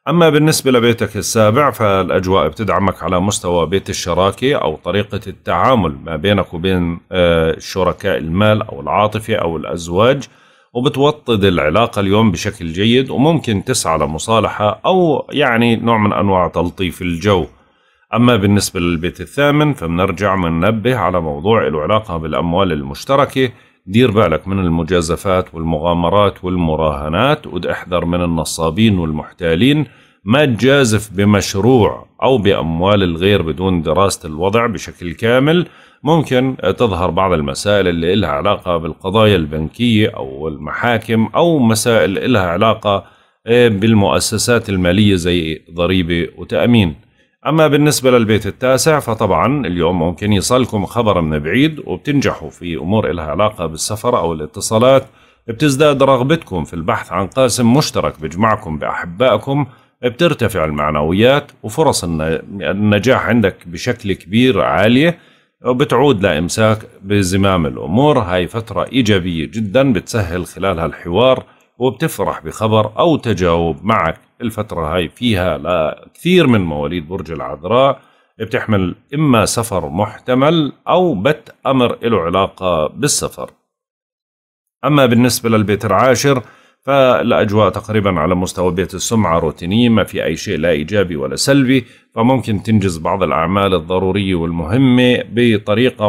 أما بالنسبة لبيتك السابع فالأجواء بتدعمك على مستوى بيت الشراكة أو طريقة التعامل ما بينك وبين شركاء المال أو العاطفة أو الأزواج، وبتوطد العلاقة اليوم بشكل جيد، وممكن تسعى لمصالحة أو يعني نوع من أنواع تلطيف الجو. أما بالنسبة للبيت الثامن فبنرجع مننبه على موضوع له علاقة بالأموال المشتركة، دير بالك من المجازفات والمغامرات والمراهنات، واحذر من النصابين والمحتالين، ما تجازف بمشروع أو بأموال الغير بدون دراسة الوضع بشكل كامل، ممكن تظهر بعض المسائل اللي لها علاقة بالقضايا البنكية أو المحاكم أو مسائل لها علاقة بالمؤسسات المالية زي ضريبة وتأمين. أما بالنسبة للبيت التاسع فطبعا اليوم ممكن يصلكم خبر من بعيد، وبتنجحوا في أمور لها علاقة بالسفر أو الاتصالات، بتزداد رغبتكم في البحث عن قاسم مشترك بجمعكم بأحبائكم، بترتفع المعنويات وفرص النجاح عندك بشكل كبير عالية، وبتعود لإمساك بزمام الأمور. هاي فترة إيجابية جدا بتسهل خلالها الحوار، وبتفرح بخبر أو تجاوب معك. الفترة هاي فيها لكثير من مواليد برج العذراء، بتحمل إما سفر محتمل أو بت أمر له علاقة بالسفر. أما بالنسبة للبيت العاشر فالأجواء تقريبا على مستوى بيت السمعة روتينية، ما في أي شيء لا إيجابي ولا سلبي، فممكن تنجز بعض الأعمال الضرورية والمهمة بطريقة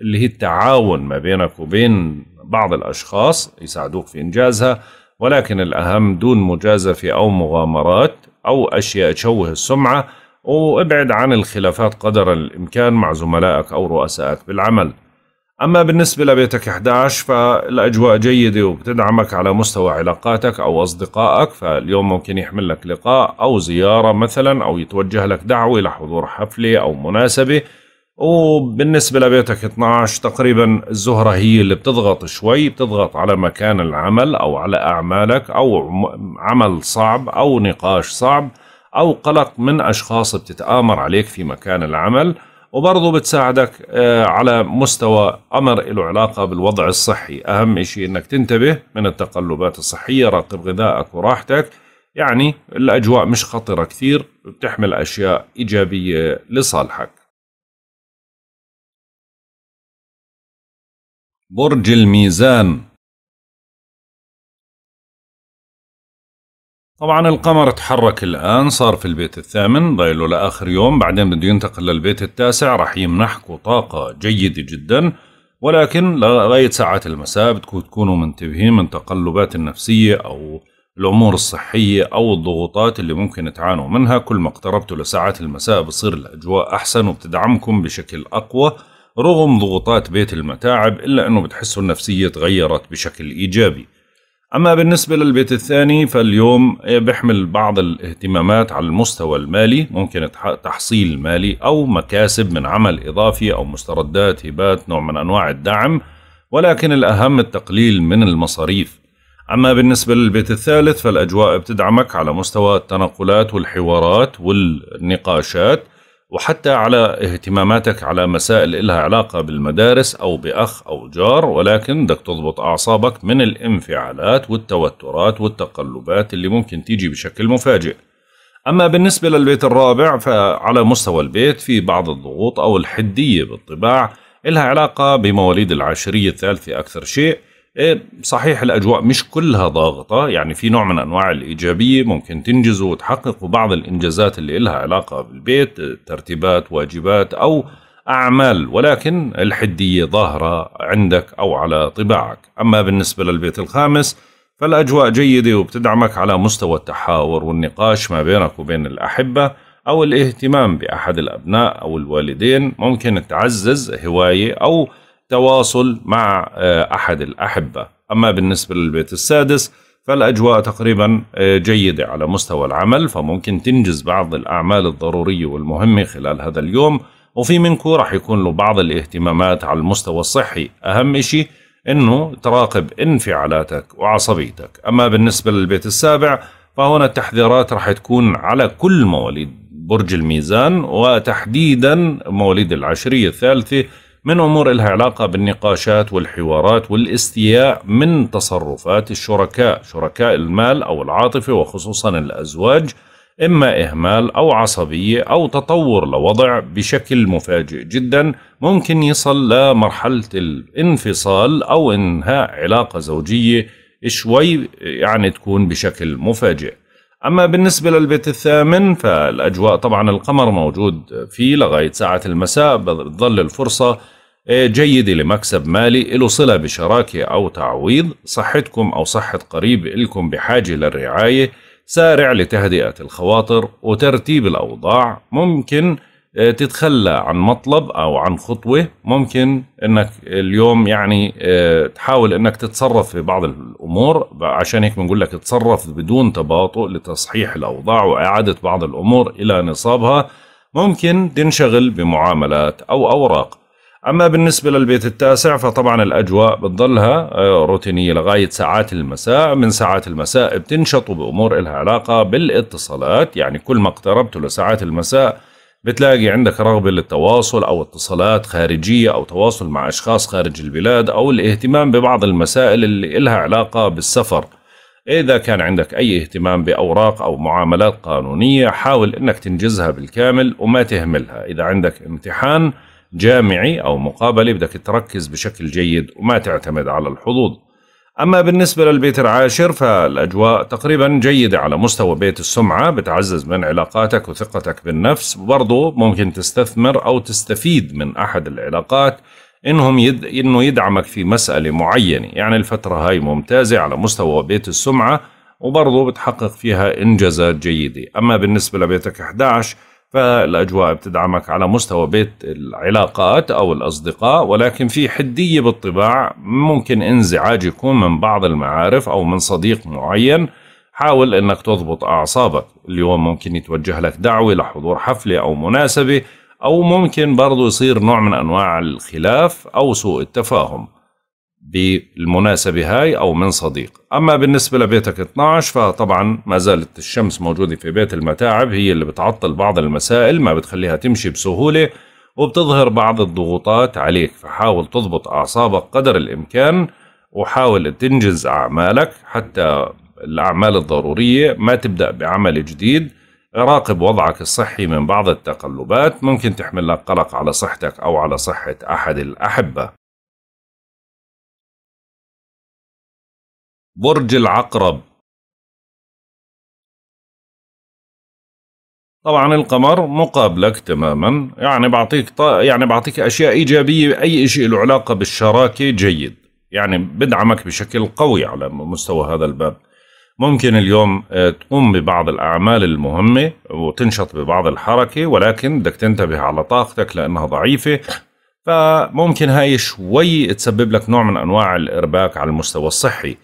اللي هي التعاون ما بينك وبين بعض الأشخاص يساعدوك في إنجازها، ولكن الأهم دون مجازفة أو مغامرات أو أشياء تشوه السمعة، وابعد عن الخلافات قدر الإمكان مع زملائك أو رؤسائك بالعمل. أما بالنسبة لبيتك 11 فالأجواء جيدة وبتدعمك على مستوى علاقاتك أو أصدقائك، فاليوم ممكن يحمل لك لقاء أو زيارة مثلا أو يتوجه لك دعوة لحضور حفلة أو مناسبة. وبالنسبة لبيتك 12 تقريبا الزهرة هي اللي بتضغط شوي، بتضغط على مكان العمل أو على أعمالك أو عمل صعب أو نقاش صعب أو قلق من أشخاص بتتآمر عليك في مكان العمل، وبرضه بتساعدك على مستوى أمر له علاقة بالوضع الصحي. أهم شيء أنك تنتبه من التقلبات الصحية، راقب غذائك وراحتك. يعني الأجواء مش خطرة كثير، بتحمل أشياء إيجابية لصالحك. برج الميزان، طبعا القمر تحرك الآن، صار في البيت الثامن، ضايله لآخر يوم، بعدين بده ينتقل للبيت التاسع، راح يمنحكوا طاقة جيدة جدا، ولكن لغاية ساعة المساء بدكم تكونوا منتبهين من تقلبات النفسية أو الأمور الصحية أو الضغوطات اللي ممكن تعانوا منها. كل ما اقتربتوا لساعات المساء بصير الأجواء أحسن وبتدعمكم بشكل أقوى رغم ضغوطات بيت المتاعب، إلا أنه بتحسوا النفسية تغيرت بشكل إيجابي. أما بالنسبة للبيت الثاني فاليوم بيحمل بعض الاهتمامات على المستوى المالي، ممكن تحصيل مالي أو مكاسب من عمل إضافي أو مستردات، هبات، نوع من أنواع الدعم، ولكن الأهم التقليل من المصاريف. أما بالنسبة للبيت الثالث فالأجواء بتدعمك على مستوى التنقلات والحوارات والنقاشات، وحتى على اهتماماتك على مسائل إلها علاقة بالمدارس أو بأخ أو جار، ولكن بدك تضبط أعصابك من الانفعالات والتوترات والتقلبات اللي ممكن تيجي بشكل مفاجئ. أما بالنسبة للبيت الرابع فعلى مستوى البيت في بعض الضغوط أو الحدية بالطباع إلها علاقة بمواليد العشرية الثالثة أكثر شيء. صحيح الأجواء مش كلها ضاغطة، يعني في نوع من أنواع الإيجابية، ممكن تنجزوا وتحققوا بعض الإنجازات اللي لها علاقة بالبيت، ترتيبات، واجبات أو أعمال، ولكن الحدية ظاهرة عندك أو على طباعك. أما بالنسبة للبيت الخامس فالأجواء جيدة وبتدعمك على مستوى التحاور والنقاش ما بينك وبين الأحبة أو الاهتمام بأحد الأبناء أو الوالدين، ممكن تعزز هواية أو تواصل مع أحد الأحبة. أما بالنسبة للبيت السادس فالأجواء تقريبا جيدة على مستوى العمل، فممكن تنجز بعض الأعمال الضرورية والمهمة خلال هذا اليوم، وفي منكم راح يكون له بعض الاهتمامات على المستوى الصحي. أهم شيء أنه تراقب انفعالاتك وعصبيتك. أما بالنسبة للبيت السابع فهنا التحذيرات راح تكون على كل مواليد برج الميزان، وتحديدا مواليد العشرية الثالثة، من أمور لها علاقة بالنقاشات والحوارات والاستياء من تصرفات الشركاء، شركاء المال أو العاطفة وخصوصا الأزواج، إما إهمال أو عصبية أو تطور لوضع بشكل مفاجئ جدا، ممكن يصل لمرحلة الانفصال أو إنهاء علاقة زوجية شوي، يعني تكون بشكل مفاجئ. أما بالنسبة للبيت الثامن فالأجواء طبعا القمر موجود فيه لغاية ساعة المساء، بتظل الفرصة جيدة لمكسب مالي له صلة بشراكة أو تعويض. صحتكم أو صحة قريب إلكم بحاجة للرعاية، سارع لتهدئة الخواطر وترتيب الأوضاع. ممكن تتخلى عن مطلب أو عن خطوة، ممكن أنك اليوم يعني تحاول أنك تتصرف في بعض الأمور، عشان هيك بنقول لك تصرف بدون تباطؤ لتصحيح الأوضاع وإعادة بعض الأمور إلى نصابها. ممكن تنشغل بمعاملات أو أوراق. أما بالنسبة للبيت التاسع فطبعا الأجواء بتظلها روتينية لغاية ساعات المساء، من ساعات المساء بتنشطوا بأمور إلها علاقة بالاتصالات، يعني كل ما اقتربتوا لساعات المساء بتلاقي عندك رغبة للتواصل أو اتصالات خارجية أو تواصل مع أشخاص خارج البلاد أو الاهتمام ببعض المسائل اللي لها علاقة بالسفر. إذا كان عندك أي اهتمام بأوراق أو معاملات قانونية حاول أنك تنجزها بالكامل وما تهملها. إذا عندك امتحان جامعي أو مقابلة بدك تركز بشكل جيد وما تعتمد على الحظوظ. أما بالنسبة للبيت العاشر فالأجواء تقريبا جيدة على مستوى بيت السمعة، بتعزز من علاقاتك وثقتك بالنفس، وبرضه ممكن تستثمر أو تستفيد من أحد العلاقات إنه يدعمك في مسألة معينة، يعني الفترة هاي ممتازة على مستوى بيت السمعة وبرضه بتحقق فيها إنجازات جيدة. أما بالنسبة لبيتك 11 فالأجواء بتدعمك على مستوى بيت العلاقات أو الأصدقاء، ولكن في حدية بالطباع، ممكن انزعاج يكون من بعض المعارف أو من صديق معين. حاول أنك تضبط أعصابك، اليوم ممكن يتوجه لك دعوة لحضور حفلة أو مناسبة، أو ممكن برضو يصير نوع من أنواع الخلاف أو سوء التفاهم بالمناسبة هاي أو من صديق. أما بالنسبة لبيتك 12 فطبعا ما زالت الشمس موجودة في بيت المتاعب، هي اللي بتعطل بعض المسائل، ما بتخليها تمشي بسهولة وبتظهر بعض الضغوطات عليك، فحاول تضبط أعصابك قدر الإمكان وحاول تنجز أعمالك حتى الأعمال الضرورية، ما تبدأ بعمل جديد. راقب وضعك الصحي من بعض التقلبات، ممكن تحمل لك قلق على صحتك أو على صحة أحد الأحبة. برج العقرب، طبعا القمر مقابلك تماما، يعني بعطيك أشياء إيجابية، أي شيء له علاقة بالشراكة جيد، يعني بدعمك بشكل قوي على مستوى هذا الباب. ممكن اليوم تقوم ببعض الأعمال المهمة وتنشط ببعض الحركة، ولكن بدك تنتبه على طاقتك لأنها ضعيفة، فممكن هاي شوي تسبب لك نوع من أنواع الإرباك على المستوى الصحي.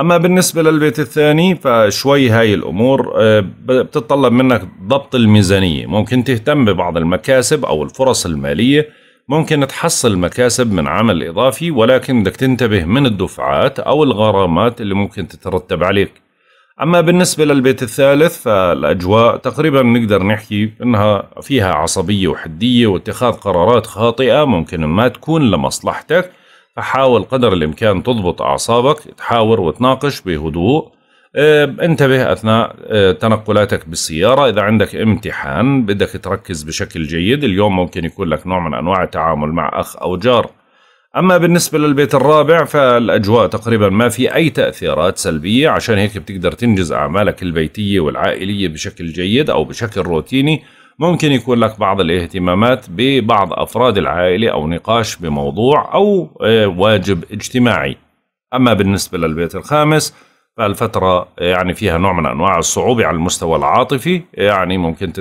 أما بالنسبة للبيت الثاني فشوي هاي الأمور بتتطلب منك ضبط الميزانية، ممكن تهتم ببعض المكاسب أو الفرص المالية، ممكن تحصل مكاسب من عمل إضافي، ولكن بدك تنتبه من الدفعات أو الغرامات اللي ممكن تترتب عليك. أما بالنسبة للبيت الثالث فالأجواء تقريبا نقدر نحكي إنها فيها عصبية وحدية واتخاذ قرارات خاطئة، ممكن ما تكون لمصلحتك، فحاول قدر الإمكان تضبط أعصابك، تحاور وتناقش بهدوء. انتبه أثناء تنقلاتك بالسيارة، إذا عندك امتحان بدك تركز بشكل جيد، اليوم ممكن يكون لك نوع من أنواع التعامل مع أخ أو جار. أما بالنسبة للبيت الرابع فالأجواء تقريبا ما في أي تأثيرات سلبية، عشان هيك بتقدر تنجز أعمالك البيتية والعائلية بشكل جيد أو بشكل روتيني، ممكن يكون لك بعض الاهتمامات ببعض أفراد العائلة أو نقاش بموضوع أو واجب اجتماعي. أما بالنسبة للبيت الخامس فالفترة يعني فيها نوع من أنواع الصعوبة على المستوى العاطفي، يعني ممكن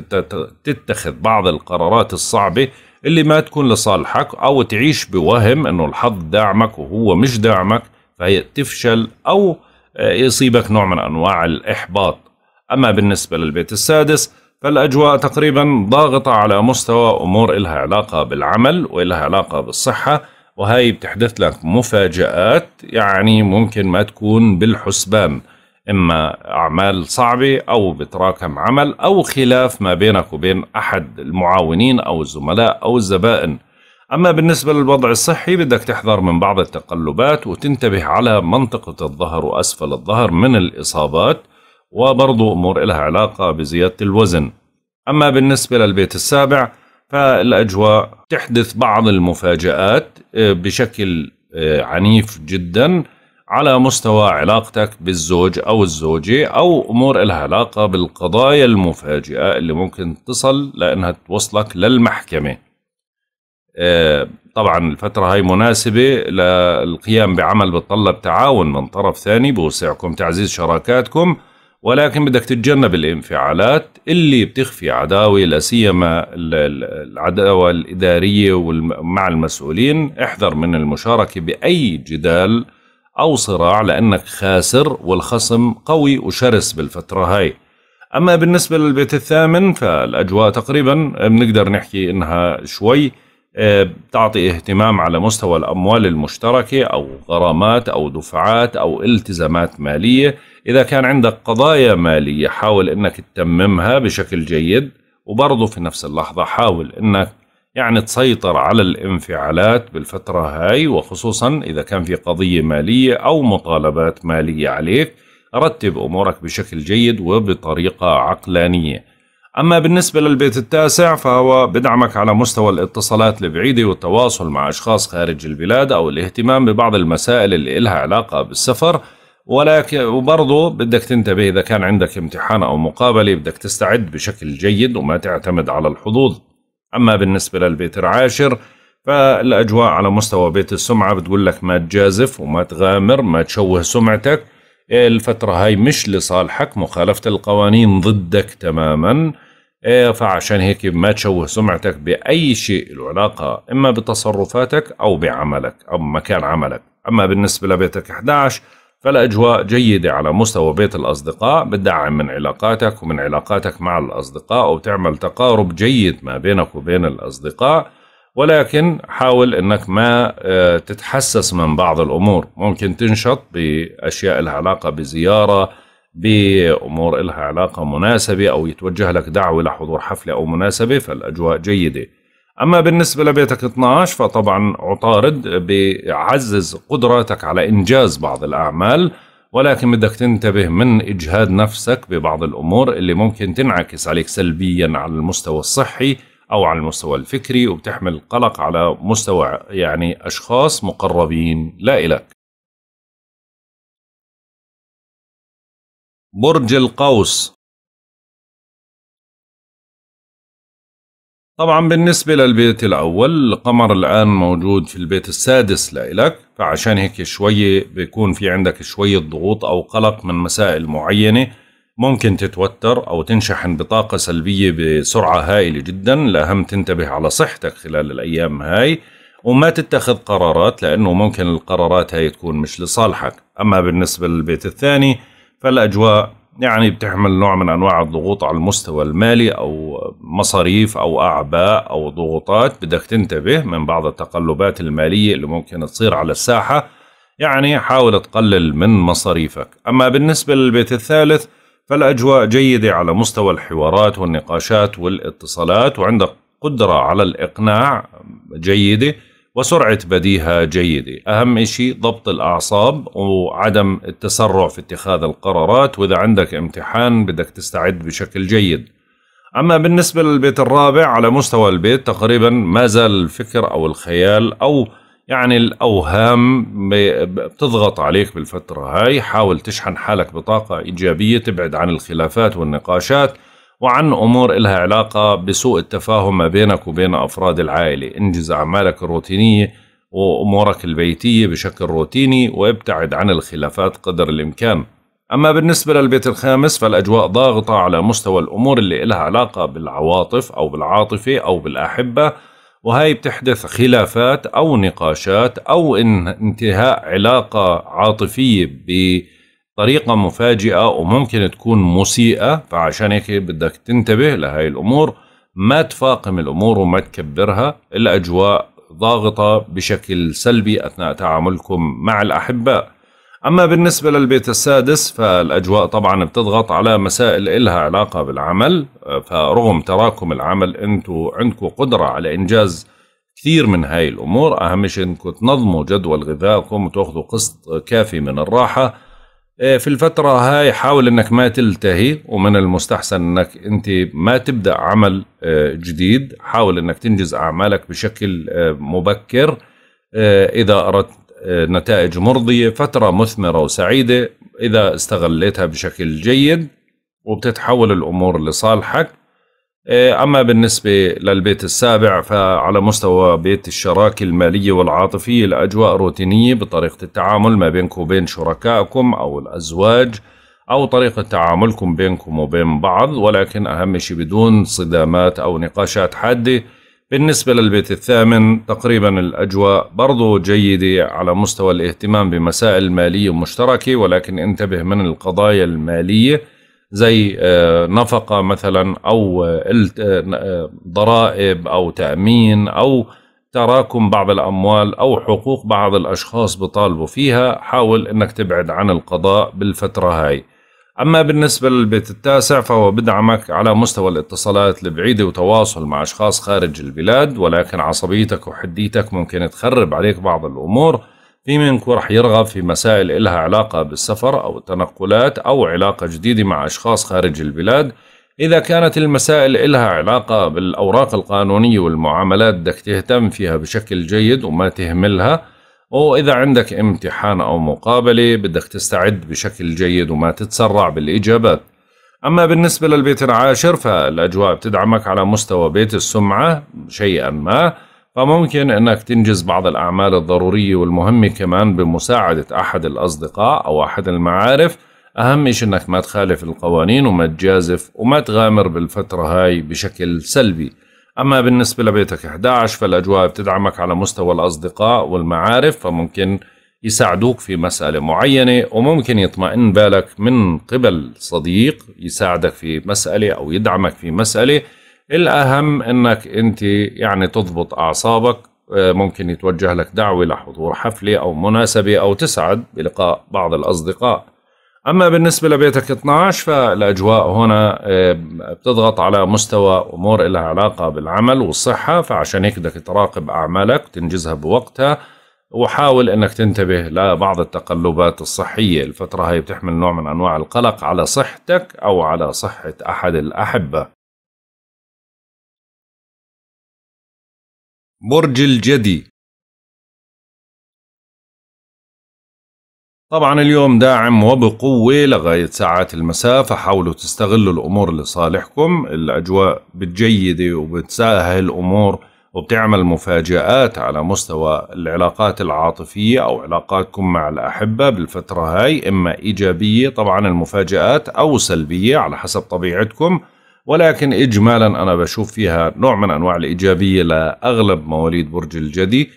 تتخذ بعض القرارات الصعبة اللي ما تكون لصالحك، أو تعيش بوهم أنه الحظ داعمك وهو مش داعمك، فهي تفشل أو يصيبك نوع من أنواع الإحباط. أما بالنسبة للبيت السادس فالأجواء تقريبا ضاغطة على مستوى أمور إلها علاقة بالعمل وإلها علاقة بالصحة، وهي بتحدث لك مفاجآت يعني ممكن ما تكون بالحسبان، إما أعمال صعبة أو بتراكم عمل أو خلاف ما بينك وبين أحد المعاونين أو الزملاء أو الزبائن. أما بالنسبة للوضع الصحي بدك تحذر من بعض التقلبات وتنتبه على منطقة الظهر وأسفل الظهر من الإصابات، وبرضو أمور إلها علاقة بزيادة الوزن. أما بالنسبة للبيت السابع فالأجواء تحدث بعض المفاجآت بشكل عنيف جدا على مستوى علاقتك بالزوج أو الزوجة، أو أمور إلها علاقة بالقضايا المفاجئة اللي ممكن تصل لأنها توصلك للمحكمة. طبعا الفترة هاي مناسبة للقيام بعمل بتطلب تعاون من طرف ثاني بوسعكم تعزيز شراكاتكم، ولكن بدك تتجنب الانفعالات اللي بتخفي عداوة، لا سيما العداوة الإدارية مع المسؤولين. احذر من المشاركة بأي جدال أو صراع لأنك خاسر والخصم قوي وشرس بالفترة هاي. أما بالنسبة للبيت الثامن فالأجواء تقريبا بنقدر نحكي إنها شوي بتعطي اهتمام على مستوى الأموال المشتركة أو غرامات أو دفعات أو التزامات مالية. إذا كان عندك قضايا مالية حاول إنك تتممها بشكل جيد، وبرضه في نفس اللحظة حاول إنك يعني تسيطر على الانفعالات بالفترة هاي، وخصوصا إذا كان في قضية مالية أو مطالبات مالية عليك. رتب أمورك بشكل جيد وبطريقة عقلانية. أما بالنسبة للبيت التاسع فهو بدعمك على مستوى الاتصالات البعيدة والتواصل مع أشخاص خارج البلاد أو الاهتمام ببعض المسائل اللي إلها علاقة بالسفر، ولكن وبرضه بدك تنتبه إذا كان عندك امتحان أو مقابلة بدك تستعد بشكل جيد وما تعتمد على الحظوظ. أما بالنسبة للبيت العاشر فالأجواء على مستوى بيت السمعة بتقول لك ما تجازف وما تغامر، ما تشوه سمعتك، الفترة هاي مش لصالحك، مخالفة القوانين ضدك تماما، فعشان هيك ما تشوه سمعتك بأي شيء له علاقة إما بتصرفاتك أو بعملك أو مكان عملك. أما بالنسبة لبيتك 11 فالأجواء جيدة على مستوى بيت الأصدقاء، بتدعم من علاقاتك ومن علاقاتك مع الأصدقاء وتعمل تقارب جيد ما بينك وبين الأصدقاء، ولكن حاول أنك ما تتحسس من بعض الأمور، ممكن تنشط بأشياء لها علاقة بزيارة، بأمور لها علاقة مناسبة أو يتوجه لك دعوة لحضور حفلة أو مناسبة، فالأجواء جيدة. أما بالنسبة لبيتك 12 فطبعا عطارد بيعزز قدراتك على إنجاز بعض الأعمال، ولكن بدك تنتبه من إجهاد نفسك ببعض الأمور اللي ممكن تنعكس عليك سلبيا على المستوى الصحي أو على المستوى الفكري، وبتحمل قلق على مستوى يعني أشخاص مقربين لا إلك. برج القوس طبعا بالنسبة للبيت الأول القمر الآن موجود في البيت السادس لا إلك، فعشان هيك شوية بيكون في عندك شوية ضغوط أو قلق من مسائل معينة، ممكن تتوتر أو تنشحن بطاقة سلبية بسرعة هائلة جدا. الأهم تنتبه على صحتك خلال الأيام هاي وما تتخذ قرارات لأنه ممكن القرارات هاي تكون مش لصالحك. أما بالنسبة للبيت الثاني فالأجواء يعني بتحمل نوع من أنواع الضغوط على المستوى المالي أو مصاريف أو أعباء أو ضغوطات، بدك تنتبه من بعض التقلبات المالية اللي ممكن تصير على الساحة، يعني حاول تقلل من مصاريفك. أما بالنسبة للبيت الثالث فالأجواء جيدة على مستوى الحوارات والنقاشات والاتصالات، وعندك قدرة على الإقناع جيدة وسرعة بديهة جيدة. أهم شيء ضبط الأعصاب وعدم التسرع في اتخاذ القرارات، وإذا عندك امتحان بدك تستعد بشكل جيد. أما بالنسبة للبيت الرابع على مستوى البيت تقريبا ما زال الفكر أو الخيال أو يعني الأوهام بتضغط عليك بالفترة هاي، حاول تشحن حالك بطاقة إيجابية، تبعد عن الخلافات والنقاشات وعن أمور إلها علاقة بسوء التفاهم ما بينك وبين أفراد العائلة. انجز أعمالك الروتينية وأمورك البيتية بشكل روتيني وابتعد عن الخلافات قدر الإمكان. أما بالنسبة للبيت الخامس فالأجواء ضاغطة على مستوى الأمور اللي إلها علاقة بالعواطف أو بالعاطفة أو بالأحبة، وهي بتحدث خلافات أو نقاشات أو انتهاء علاقة عاطفية بطريقة مفاجئة وممكن تكون مسيئة، فعشان هيك بدك تنتبه لهاي الأمور، ما تفاقم الأمور وما تكبرها. الأجواء ضاغطة بشكل سلبي أثناء تعاملكم مع الأحباء. أما بالنسبة للبيت السادس فالأجواء طبعا بتضغط على مسائل إلها علاقة بالعمل، فرغم تراكم العمل أنتوا عندكم قدرة على إنجاز كثير من هاي الأمور. أهم شيء أنكم تنظموا جدول غذائكم وتأخذوا قسط كافي من الراحة في الفترة هاي. حاول أنك ما تلتهي، ومن المستحسن أنك أنت ما تبدأ عمل جديد، حاول أنك تنجز أعمالك بشكل مبكر إذا أردت نتائج مرضية. فترة مثمرة وسعيدة إذا استغليتها بشكل جيد وبتتحول الأمور لصالحك. أما بالنسبة للبيت السابع فعلى مستوى بيت الشراكة المالية والعاطفية الأجواء روتينية بطريقة التعامل ما بينكم وبين شركائكم أو الأزواج أو طريقة تعاملكم بينكم وبين بعض، ولكن أهم شيء بدون صدامات أو نقاشات حادة. بالنسبة للبيت الثامن تقريبا الأجواء برضو جيدة على مستوى الاهتمام بمسائل مالية مشتركة، ولكن انتبه من القضايا المالية زي نفقة مثلا أو ضرائب أو تأمين أو تراكم بعض الأموال أو حقوق بعض الأشخاص بطالبوا فيها، حاول أنك تبعد عن القضاء بالفترة هاي. أما بالنسبة للبيت التاسع فهو بدعمك على مستوى الاتصالات البعيدة وتواصل مع أشخاص خارج البلاد، ولكن عصبيتك وحديتك ممكن تخرب عليك بعض الأمور. في منكم رح يرغب في مسائل إلها علاقة بالسفر أو التنقلات أو علاقة جديدة مع أشخاص خارج البلاد، إذا كانت المسائل إلها علاقة بالأوراق القانونية والمعاملات بدك تهتم فيها بشكل جيد وما تهملها، وإذا عندك امتحان أو مقابلة بدك تستعد بشكل جيد وما تتسرع بالإجابات. أما بالنسبة للبيت العاشر فالأجواء بتدعمك على مستوى بيت السمعة شيئا ما، فممكن أنك تنجز بعض الأعمال الضرورية والمهمة كمان بمساعدة أحد الأصدقاء أو أحد المعارف. أهم شيء أنك ما تخالف القوانين وما تجازف وما تغامر بالفترة هاي بشكل سلبي. أما بالنسبة لبيتك 11 فالأجواء بتدعمك على مستوى الأصدقاء والمعارف، فممكن يساعدوك في مسألة معينة وممكن يطمئن بالك من قبل صديق يساعدك في مسألة أو يدعمك في مسألة. الأهم أنك أنت يعني تضبط أعصابك، ممكن يتوجه لك دعوة لحضور حفلة أو مناسبة أو تسعد بلقاء بعض الأصدقاء. أما بالنسبة لبيتك 12 فالأجواء هنا بتضغط على مستوى أمور لها علاقة بالعمل والصحة، فعشان هيك بدك تراقب أعمالك وتنجزها بوقتها، وحاول أنك تنتبه لبعض التقلبات الصحية. الفترة هي بتحمل نوع من أنواع القلق على صحتك أو على صحة أحد الأحبة. برج الجدي، طبعا اليوم داعم وبقوة لغاية ساعات المساء، فحاولوا تستغلوا الأمور لصالحكم. الأجواء بتجيدة وبتسهل الأمور وبتعمل مفاجآت على مستوى العلاقات العاطفية أو علاقاتكم مع الأحبة بالفترة هاي، إما إيجابية طبعا المفاجآت أو سلبية على حسب طبيعتكم، ولكن إجمالا أنا بشوف فيها نوع من أنواع الإيجابية لأغلب مواليد برج الجدي.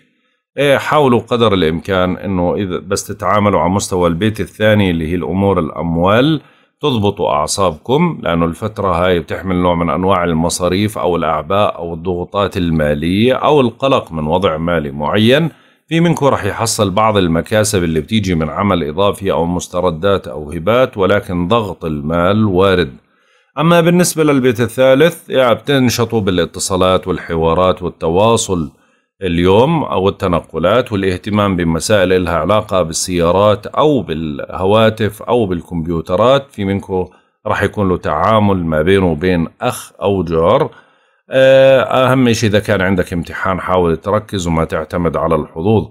حاولوا قدر الإمكان إنه إذا بس تتعاملوا على مستوى البيت الثاني اللي هي الأمور الأموال تضبطوا أعصابكم، لأنه الفترة هاي بتحمل نوع من أنواع المصاريف أو الأعباء أو الضغوطات المالية أو القلق من وضع مالي معين. في منكم رح يحصل بعض المكاسب اللي بتيجي من عمل إضافي أو مستردات أو هبات، ولكن ضغط المال وارد. أما بالنسبة للبيت الثالث يعني بتنشطوا بالاتصالات والحوارات والتواصل اليوم أو التنقلات والاهتمام بمسائل لها علاقة بالسيارات أو بالهواتف أو بالكمبيوترات. في منكم راح يكون له تعامل ما بينه وبين أخ أو جار. أهم شيء إذا كان عندك امتحان حاول تركز وما تعتمد على الحظوظ.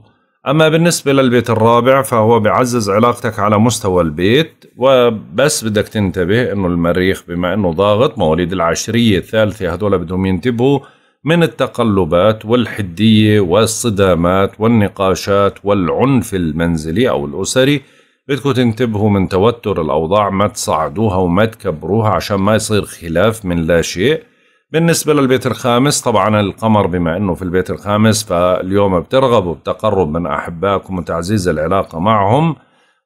أما بالنسبة للبيت الرابع فهو بعزز علاقتك على مستوى البيت، وبس بدك تنتبه إنه المريخ بما إنه ضاغط مواليد العشرية الثالثة هذول بدهم ينتبهوا من التقلبات والحدية والصدامات والنقاشات والعنف المنزلي أو الأسري. بدكم تنتبهوا من توتر الأوضاع، ما تصعدوها وما تكبروها عشان ما يصير خلاف من لا شيء. بالنسبة للبيت الخامس طبعا القمر بما أنه في البيت الخامس فاليوم بترغبوا بتقرب من أحبائكم وتعزيز العلاقة معهم،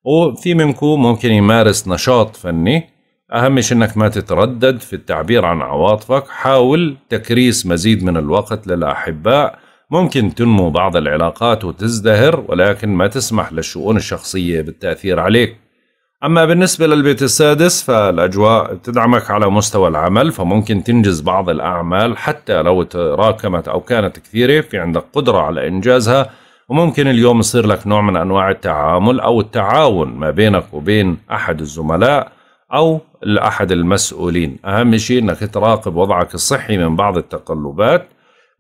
وفي منكم ممكن يمارس نشاط فني. أهم شيء أنك ما تتردد في التعبير عن عواطفك، حاول تكريس مزيد من الوقت للأحباء. ممكن تنمو بعض العلاقات وتزدهر، ولكن ما تسمح للشؤون الشخصية بالتأثير عليك. أما بالنسبة للبيت السادس فالأجواء تدعمك على مستوى العمل، فممكن تنجز بعض الأعمال حتى لو تراكمت أو كانت كثيرة، في عندك قدرة على إنجازها. وممكن اليوم يصير لك نوع من أنواع التعامل أو التعاون ما بينك وبين أحد الزملاء أو لأحد المسؤولين. أهم شيء أنك تراقب وضعك الصحي من بعض التقلبات.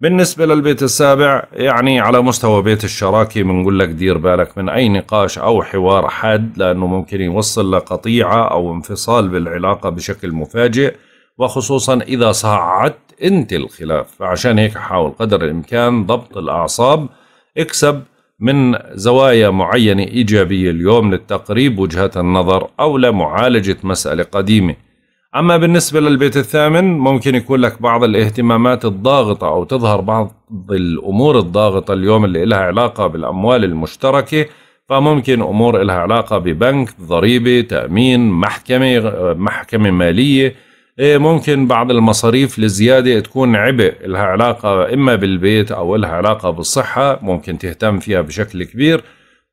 بالنسبة للبيت السابع يعني على مستوى بيت الشراكة بنقول لك دير بالك من أي نقاش أو حوار حاد، لأنه ممكن يوصل لقطيعة أو انفصال بالعلاقة بشكل مفاجئ، وخصوصا إذا صعدت أنت الخلاف. فعشان هيك حاول قدر الإمكان ضبط الأعصاب، اكسب من زوايا معينة إيجابية اليوم للتقريب وجهة النظر أو لمعالجة مسألة قديمة. أما بالنسبة للبيت الثامن ممكن يكون لك بعض الاهتمامات الضاغطة أو تظهر بعض الأمور الضاغطة اليوم اللي لها علاقة بالأموال المشتركة، فممكن أمور لها علاقة ببنك، ضريبة، تأمين، محكمة مالية. ممكن بعض المصاريف الزيادة تكون عبء لها علاقة إما بالبيت أو لها علاقة بالصحة، ممكن تهتم فيها بشكل كبير.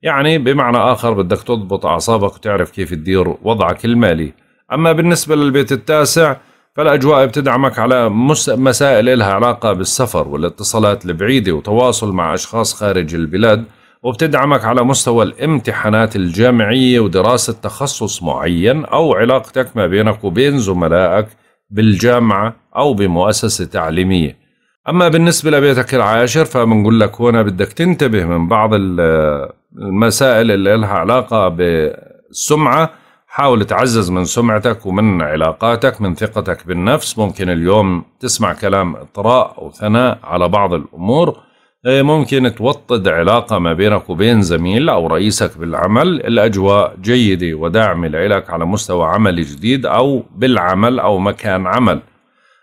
يعني بمعنى آخر بدك تضبط أعصابك وتعرف كيف تدير وضعك المالي. أما بالنسبة للبيت التاسع فالأجواء بتدعمك على مسائل لها علاقة بالسفر والاتصالات البعيدة وتواصل مع أشخاص خارج البلاد، وبتدعمك على مستوى الامتحانات الجامعية ودراسة تخصص معين أو علاقتك ما بينك وبين زملائك بالجامعة أو بمؤسسة تعليمية. أما بالنسبة لبيتك العاشر فبنقول لك هنا بدك تنتبه من بعض المسائل اللي لها علاقة بالسمعة. حاول تعزز من سمعتك ومن علاقاتك، من ثقتك بالنفس. ممكن اليوم تسمع كلام إطراء أو ثناء على بعض الأمور، ممكن توطد علاقة ما بينك وبين زميل أو رئيسك بالعمل. الأجواء جيدة وداعمة لك على مستوى عملي جديد أو بالعمل أو مكان عمل.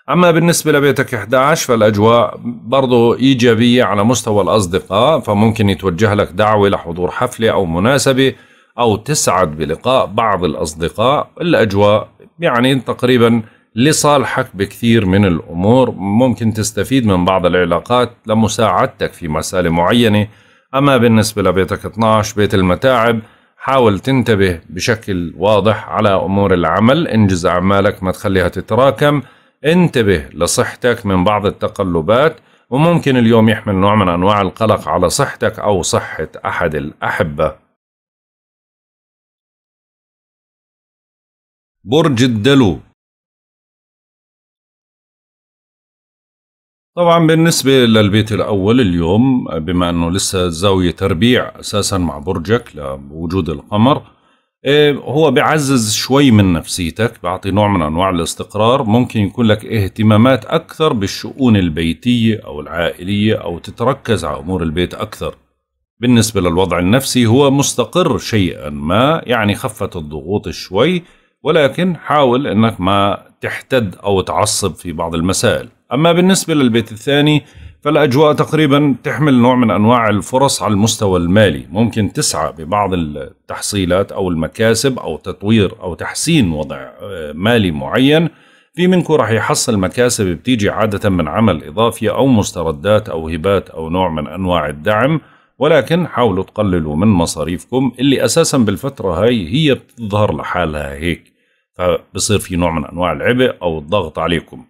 أما بالنسبة لبيتك 11 فالأجواء برضو إيجابية على مستوى الأصدقاء، فممكن يتوجه لك دعوة لحضور حفلة أو مناسبة أو تسعد بلقاء بعض الأصدقاء. الأجواء يعني تقريبا لصالحك بكثير من الأمور، ممكن تستفيد من بعض العلاقات لمساعدتك في مسألة معينة. أما بالنسبة لبيتك 12 بيت المتاعب، حاول تنتبه بشكل واضح على أمور العمل، انجز أعمالك ما تخليها تتراكم، انتبه لصحتك من بعض التقلبات، وممكن اليوم يحمل نوع من أنواع القلق على صحتك أو صحة أحد الأحبة. برج الدلو، طبعا بالنسبة للبيت الأول اليوم بما أنه لسه زاوية تربيع أساسا مع برجك لوجود القمر، هو بيعزز شوي من نفسيتك، بيعطي نوع من أنواع الاستقرار. ممكن يكون لك اهتمامات أكثر بالشؤون البيتية أو العائلية أو تتركز على أمور البيت أكثر. بالنسبة للوضع النفسي هو مستقر شيئا ما، يعني خفت الضغوط شوي، ولكن حاول أنك ما تحتد أو تعصب في بعض المسائل. أما بالنسبة للبيت الثاني فالأجواء تقريبا تحمل نوع من أنواع الفرص على المستوى المالي، ممكن تسعى ببعض التحصيلات أو المكاسب أو تطوير أو تحسين وضع مالي معين. في منكم راح يحصل مكاسب بتيجي عادة من عمل إضافي أو مستردات أو هبات أو نوع من أنواع الدعم، ولكن حاولوا تقللوا من مصاريفكم اللي أساسا بالفترة هي بتظهر لحالها هيك، فبصير في نوع من أنواع العبء أو الضغط عليكم.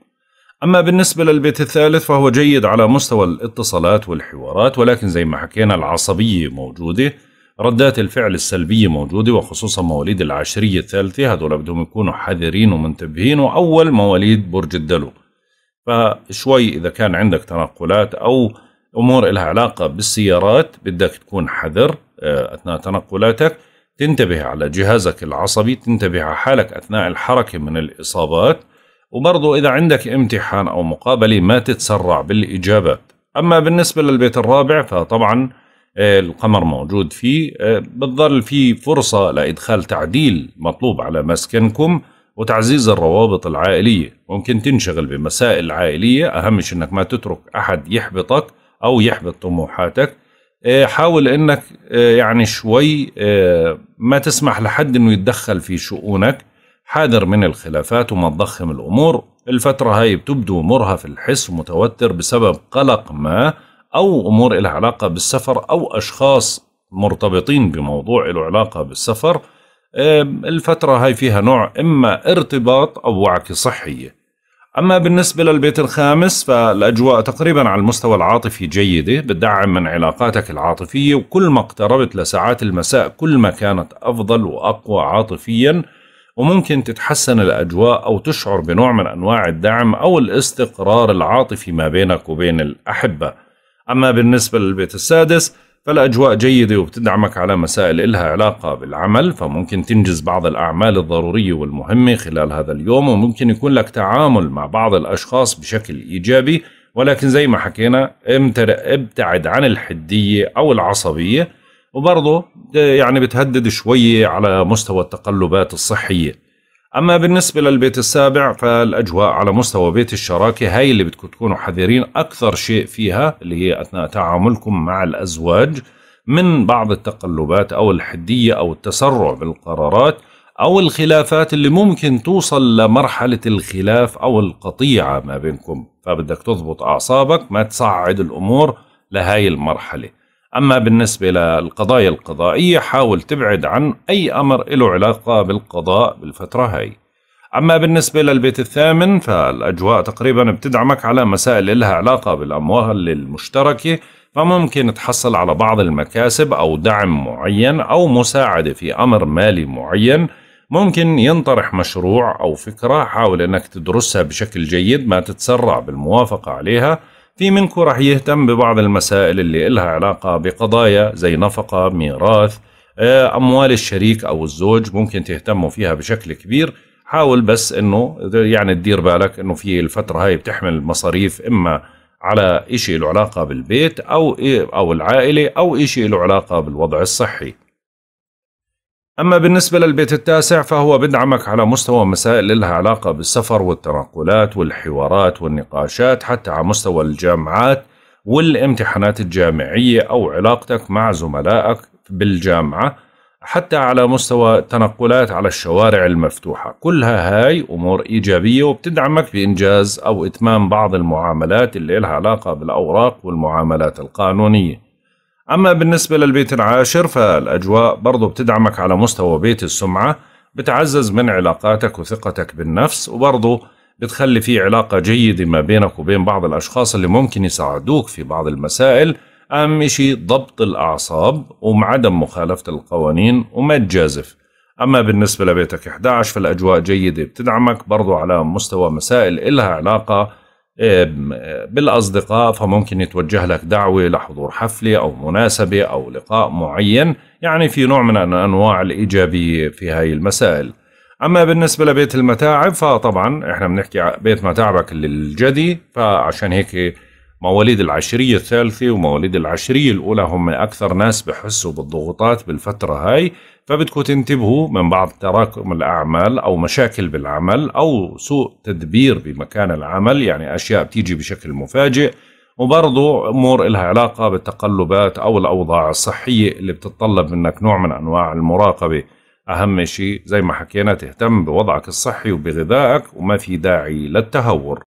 أما بالنسبة للبيت الثالث فهو جيد على مستوى الاتصالات والحوارات، ولكن زي ما حكينا العصبية موجودة، ردات الفعل السلبية موجودة، وخصوصا مواليد العشرية الثالثة هذول بدهم يكونوا حذرين ومنتبهين، وأول مواليد برج الدلو. فشوي إذا كان عندك تنقلات أو أمور لها علاقة بالسيارات بدك تكون حذر أثناء تنقلاتك، تنتبه على جهازك العصبي، تنتبه على حالك أثناء الحركة من الإصابات، وبرضو إذا عندك امتحان أو مقابلة ما تتسرع بالإجابات. أما بالنسبة للبيت الرابع فطبعا القمر موجود فيه، بتظل في فرصة لإدخال تعديل مطلوب على مسكنكم وتعزيز الروابط العائلية. ممكن تنشغل بمسائل عائلية، أهم شيء أنك ما تترك أحد يحبطك أو يحبط طموحاتك. حاول أنك يعني شوي ما تسمح لحد أنه يتدخل في شؤونك، حاذر من الخلافات وما تضخم الأمور. الفترة هاي بتبدو مرهف الحس ومتوتر بسبب قلق ما أو أمور لها علاقة بالسفر أو أشخاص مرتبطين بموضوع له علاقة بالسفر. الفترة هاي فيها نوع إما ارتباط أو وعكة صحية. أما بالنسبة للبيت الخامس فالأجواء تقريبا على المستوى العاطفي جيدة، بتدعم من علاقاتك العاطفية، وكل ما اقتربت لساعات المساء كل ما كانت أفضل وأقوى عاطفيا، وممكن تتحسن الأجواء أو تشعر بنوع من أنواع الدعم أو الاستقرار العاطفي ما بينك وبين الأحبة. أما بالنسبة للبيت السادس فالأجواء جيدة وبتدعمك على مسائل لها علاقة بالعمل، فممكن تنجز بعض الأعمال الضرورية والمهمة خلال هذا اليوم، وممكن يكون لك تعامل مع بعض الأشخاص بشكل إيجابي، ولكن زي ما حكينا ابتعد عن الحدية أو العصبية، وبرضه يعني بتهدد شوية على مستوى التقلبات الصحية. أما بالنسبة للبيت السابع فالأجواء على مستوى بيت الشراكة، هاي اللي بدكم تكونوا حذرين أكثر شيء فيها اللي هي أثناء تعاملكم مع الأزواج من بعض التقلبات أو الحدية أو التسرع بالقرارات أو الخلافات اللي ممكن توصل لمرحلة الخلاف أو القطيعة ما بينكم، فبدك تضبط أعصابك ما تصعد الأمور لهاي المرحلة. أما بالنسبة للقضايا القضائية حاول تبعد عن أي أمر له علاقة بالقضاء بالفترة هاي. أما بالنسبة للبيت الثامن فالأجواء تقريبا بتدعمك على مسائل لها علاقة بالأموال المشتركة، فممكن تحصل على بعض المكاسب أو دعم معين أو مساعدة في أمر مالي معين. ممكن ينطرح مشروع أو فكرة، حاول أنك تدرسها بشكل جيد، ما تتسرع بالموافقة عليها. في منكم راح يهتم ببعض المسائل اللي إلها علاقة بقضايا زي نفقة، ميراث، أموال الشريك أو الزوج، ممكن تهتموا فيها بشكل كبير. حاول بس أنه يعني تدير بالك أنه في الفترة هاي بتحمل مصاريف إما على إشي له علاقة بالبيت أو العائلة أو إشي له علاقة بالوضع الصحي. أما بالنسبة للبيت التاسع فهو بدعمك على مستوى مسائل لها علاقة بالسفر والتنقلات والحوارات والنقاشات، حتى على مستوى الجامعات والامتحانات الجامعية أو علاقتك مع زملائك بالجامعة، حتى على مستوى تنقلات على الشوارع المفتوحة. كلها هاي أمور إيجابية وبتدعمك بإنجاز أو إتمام بعض المعاملات اللي لها علاقة بالأوراق والمعاملات القانونية. أما بالنسبة للبيت العاشر فالأجواء برضو بتدعمك على مستوى بيت السمعة، بتعزز من علاقاتك وثقتك بالنفس، وبرضو بتخلي في علاقة جيدة ما بينك وبين بعض الأشخاص اللي ممكن يساعدوك في بعض المسائل. أهم شيء ضبط الأعصاب وعدم مخالفة القوانين وما تجازف. أما بالنسبة لبيتك 11 فالأجواء جيدة بتدعمك برضو على مستوى مسائل إلها علاقة بالأصدقاء، فممكن يتوجه لك دعوة لحضور حفلة أو مناسبة أو لقاء معين، يعني في نوع من أنواع الإيجابية في هاي المسائل. أما بالنسبة لبيت المتاعب فطبعا إحنا بنحكي بيت متاعبك الجدي، فعشان هيك مواليد العشرية الثالثة ومواليد العشرية الأولى هم أكثر ناس بحسوا بالضغوطات بالفترة هاي، فبدكوا تنتبهوا من بعض تراكم الأعمال أو مشاكل بالعمل أو سوء تدبير بمكان العمل، يعني أشياء بتيجي بشكل مفاجئ، وبرضو أمور إلها علاقة بالتقلبات أو الأوضاع الصحية اللي بتتطلب منك نوع من أنواع المراقبة. أهم شيء زي ما حكينا تهتم بوضعك الصحي وبغذائك، وما في داعي للتهور.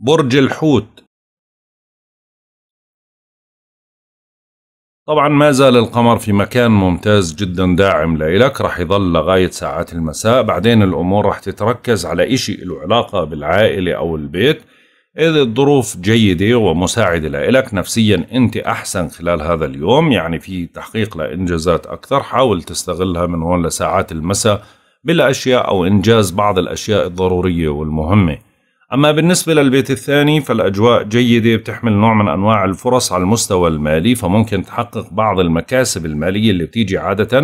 برج الحوت طبعا ما زال القمر في مكان ممتاز جدا داعم لإلك، رح يظل لغاية ساعات المساء، بعدين الأمور رح تتركز على إشي له علاقة بالعائلة أو البيت. إذا الظروف جيدة ومساعدة لإلك نفسيا أنت أحسن خلال هذا اليوم، يعني في تحقيق لإنجازات أكثر، حاول تستغلها من هون لساعات المساء بالأشياء أو إنجاز بعض الأشياء الضرورية والمهمة. أما بالنسبة للبيت الثاني فالأجواء جيدة بتحمل نوع من أنواع الفرص على المستوى المالي، فممكن تحقق بعض المكاسب المالية اللي بتيجي عادة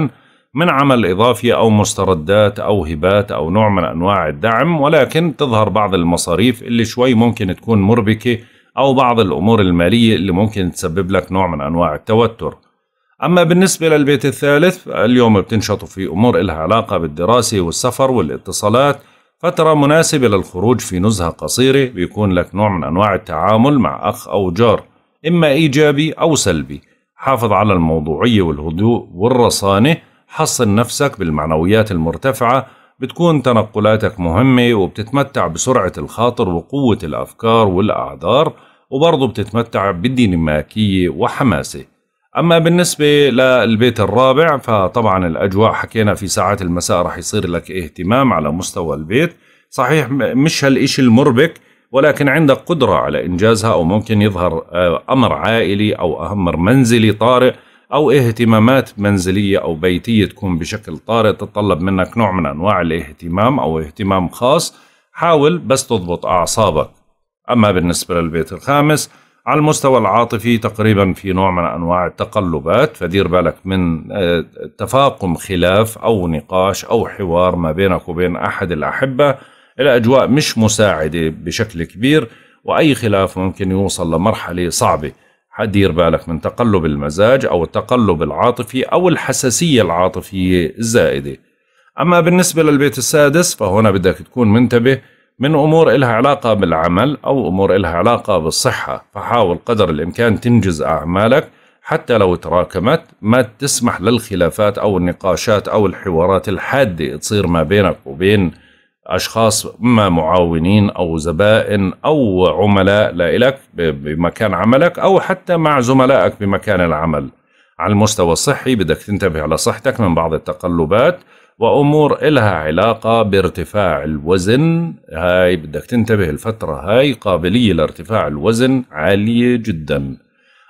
من عمل إضافي أو مستردات أو هبات أو نوع من أنواع الدعم، ولكن تظهر بعض المصاريف اللي شوي ممكن تكون مربكة أو بعض الأمور المالية اللي ممكن تسبب لك نوع من أنواع التوتر. أما بالنسبة للبيت الثالث اليوم بتنشطوا في أمور إلها علاقة بالدراسة والسفر والاتصالات، فترة مناسبة للخروج في نزهة قصيرة، بيكون لك نوع من أنواع التعامل مع أخ أو جار إما إيجابي أو سلبي. حافظ على الموضوعية والهدوء والرصانة، حصن نفسك بالمعنويات المرتفعة، بتكون تنقلاتك مهمة وبتتمتع بسرعة الخاطر وقوة الأفكار والأعذار، وبرضه بتتمتع بالديناميكية وحماسة. أما بالنسبة للبيت الرابع فطبعا الأجواء حكينا في ساعات المساء رح يصير لك اهتمام على مستوى البيت، صحيح مش هالإشي المربك ولكن عندك قدرة على إنجازها، أو ممكن يظهر أمر عائلي أو أمر منزلي طارئ أو اهتمامات منزلية أو بيتية تكون بشكل طارئ تتطلب منك نوع من أنواع الاهتمام أو اهتمام خاص. حاول بس تضبط أعصابك. أما بالنسبة للبيت الخامس على المستوى العاطفي تقريبا في نوع من أنواع التقلبات، فدير بالك من تفاقم خلاف أو نقاش أو حوار ما بينك وبين أحد الأحبة. الأجواء مش مساعدة بشكل كبير، وأي خلاف ممكن يوصل لمرحلة صعبة. دير بالك من تقلب المزاج أو التقلب العاطفي أو الحساسية العاطفية الزائدة. أما بالنسبة للبيت السادس فهنا بدك تكون منتبه من أمور إلها علاقة بالعمل أو أمور إلها علاقة بالصحة، فحاول قدر الإمكان تنجز أعمالك حتى لو تراكمت، ما تسمح للخلافات أو النقاشات أو الحوارات الحادة تصير ما بينك وبين أشخاص إما معاونين أو زبائن أو عملاء لإلك بمكان عملك أو حتى مع زملائك بمكان العمل. على المستوى الصحي بدك تنتبه على صحتك من بعض التقلبات وأمور إلها علاقة بارتفاع الوزن، هاي بدك تنتبه الفترة هاي قابلية لارتفاع الوزن عالية جدا.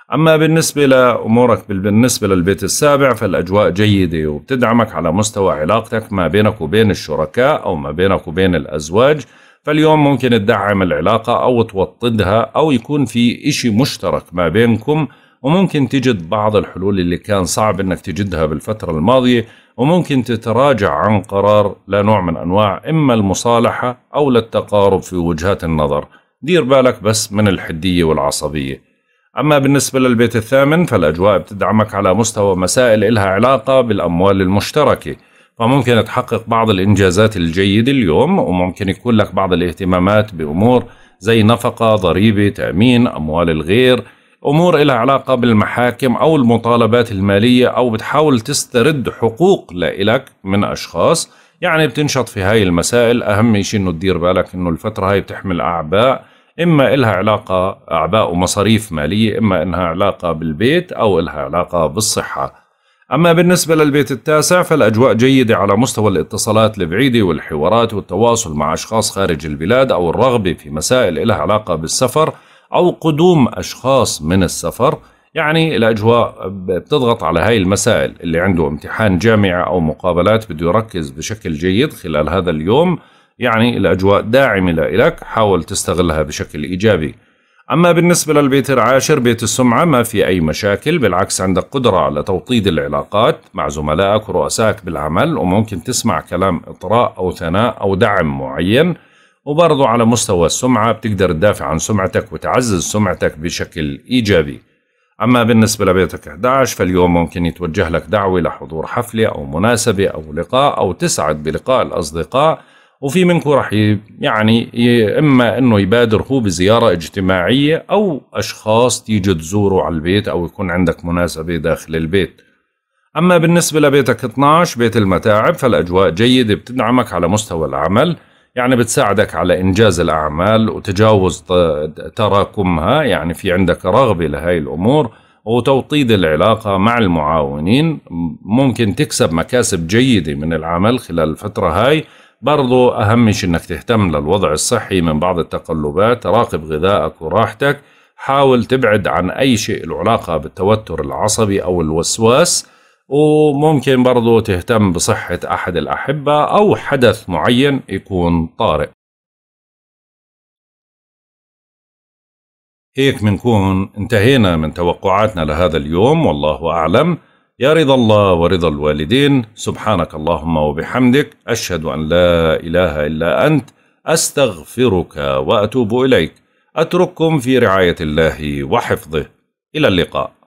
أما بالنسبة لأمورك بالنسبة للبيت السابع فالأجواء جيدة وبتدعمك على مستوى علاقتك ما بينك وبين الشركاء أو ما بينك وبين الأزواج. فاليوم ممكن تدعم العلاقة أو توطدها أو يكون في إشي مشترك ما بينكم، وممكن تجد بعض الحلول اللي كان صعب إنك تجدها بالفترة الماضية، وممكن تتراجع عن قرار لنوع من أنواع إما المصالحة أو للتقارب في وجهات النظر. دير بالك بس من الحدية والعصبية. أما بالنسبة للبيت الثامن فالأجواء بتدعمك على مستوى مسائل إلها علاقة بالأموال المشتركة، فممكن تحقق بعض الإنجازات الجيدة اليوم، وممكن يكون لك بعض الاهتمامات بأمور زي نفقة، ضريبة، تأمين، أموال الغير، أمور إلها علاقة بالمحاكم أو المطالبات المالية، أو بتحاول تسترد حقوق لإلك من أشخاص. يعني بتنشط في هاي المسائل. أهم شيء إنه تدير بالك إنه الفترة هاي بتحمل أعباء، إما إلها علاقة أعباء ومصاريف مالية، إما إنها علاقة بالبيت أو إلها علاقة بالصحة. أما بالنسبة للبيت التاسع فالأجواء جيدة على مستوى الاتصالات البعيدة والحوارات والتواصل مع أشخاص خارج البلاد، أو الرغبة في مسائل إلها علاقة بالسفر أو قدوم أشخاص من السفر. يعني الأجواء بتضغط على هاي المسائل. اللي عنده امتحان جامعة أو مقابلات بده يركز بشكل جيد خلال هذا اليوم. يعني الأجواء داعمة لإلك، حاول تستغلها بشكل إيجابي. أما بالنسبة للبيت العاشر بيت السمعة ما في أي مشاكل، بالعكس عندك قدرة على توطيد العلاقات مع زملائك ورؤسائك بالعمل، وممكن تسمع كلام إطراء أو ثناء أو دعم معين. وبرضو على مستوى السمعة بتقدر تدافع عن سمعتك وتعزز سمعتك بشكل إيجابي. أما بالنسبة لبيتك 11 فاليوم ممكن يتوجه لك دعوة لحضور حفلة أو مناسبة أو لقاء، أو تسعد بلقاء الأصدقاء، وفي منكم رح يعني إما إنه يبادر هو بزيارة اجتماعية أو أشخاص تيجي تزوروا على البيت، أو يكون عندك مناسبة داخل البيت. أما بالنسبة لبيتك 12 بيت المتاعب فالأجواء جيدة بتدعمك على مستوى العمل. يعني بتساعدك على إنجاز الأعمال وتجاوز تراكمها. يعني في عندك رغبة لهاي الأمور وتوطيد العلاقة مع المعاونين. ممكن تكسب مكاسب جيدة من العمل خلال الفترة هاي. برضو أهم شيء إنك تهتم للوضع الصحي من بعض التقلبات، راقب غذائك وراحتك، حاول تبعد عن أي شيء له علاقة بالتوتر العصبي أو الوسواس. وممكن برضو تهتم بصحة أحد الأحبة أو حدث معين يكون طارئ. هيك منكون انتهينا من توقعاتنا لهذا اليوم، والله أعلم. يا رضا الله ورضا الوالدين. سبحانك اللهم وبحمدك، أشهد أن لا إله إلا أنت، أستغفرك وأتوب إليك. أترككم في رعاية الله وحفظه، إلى اللقاء.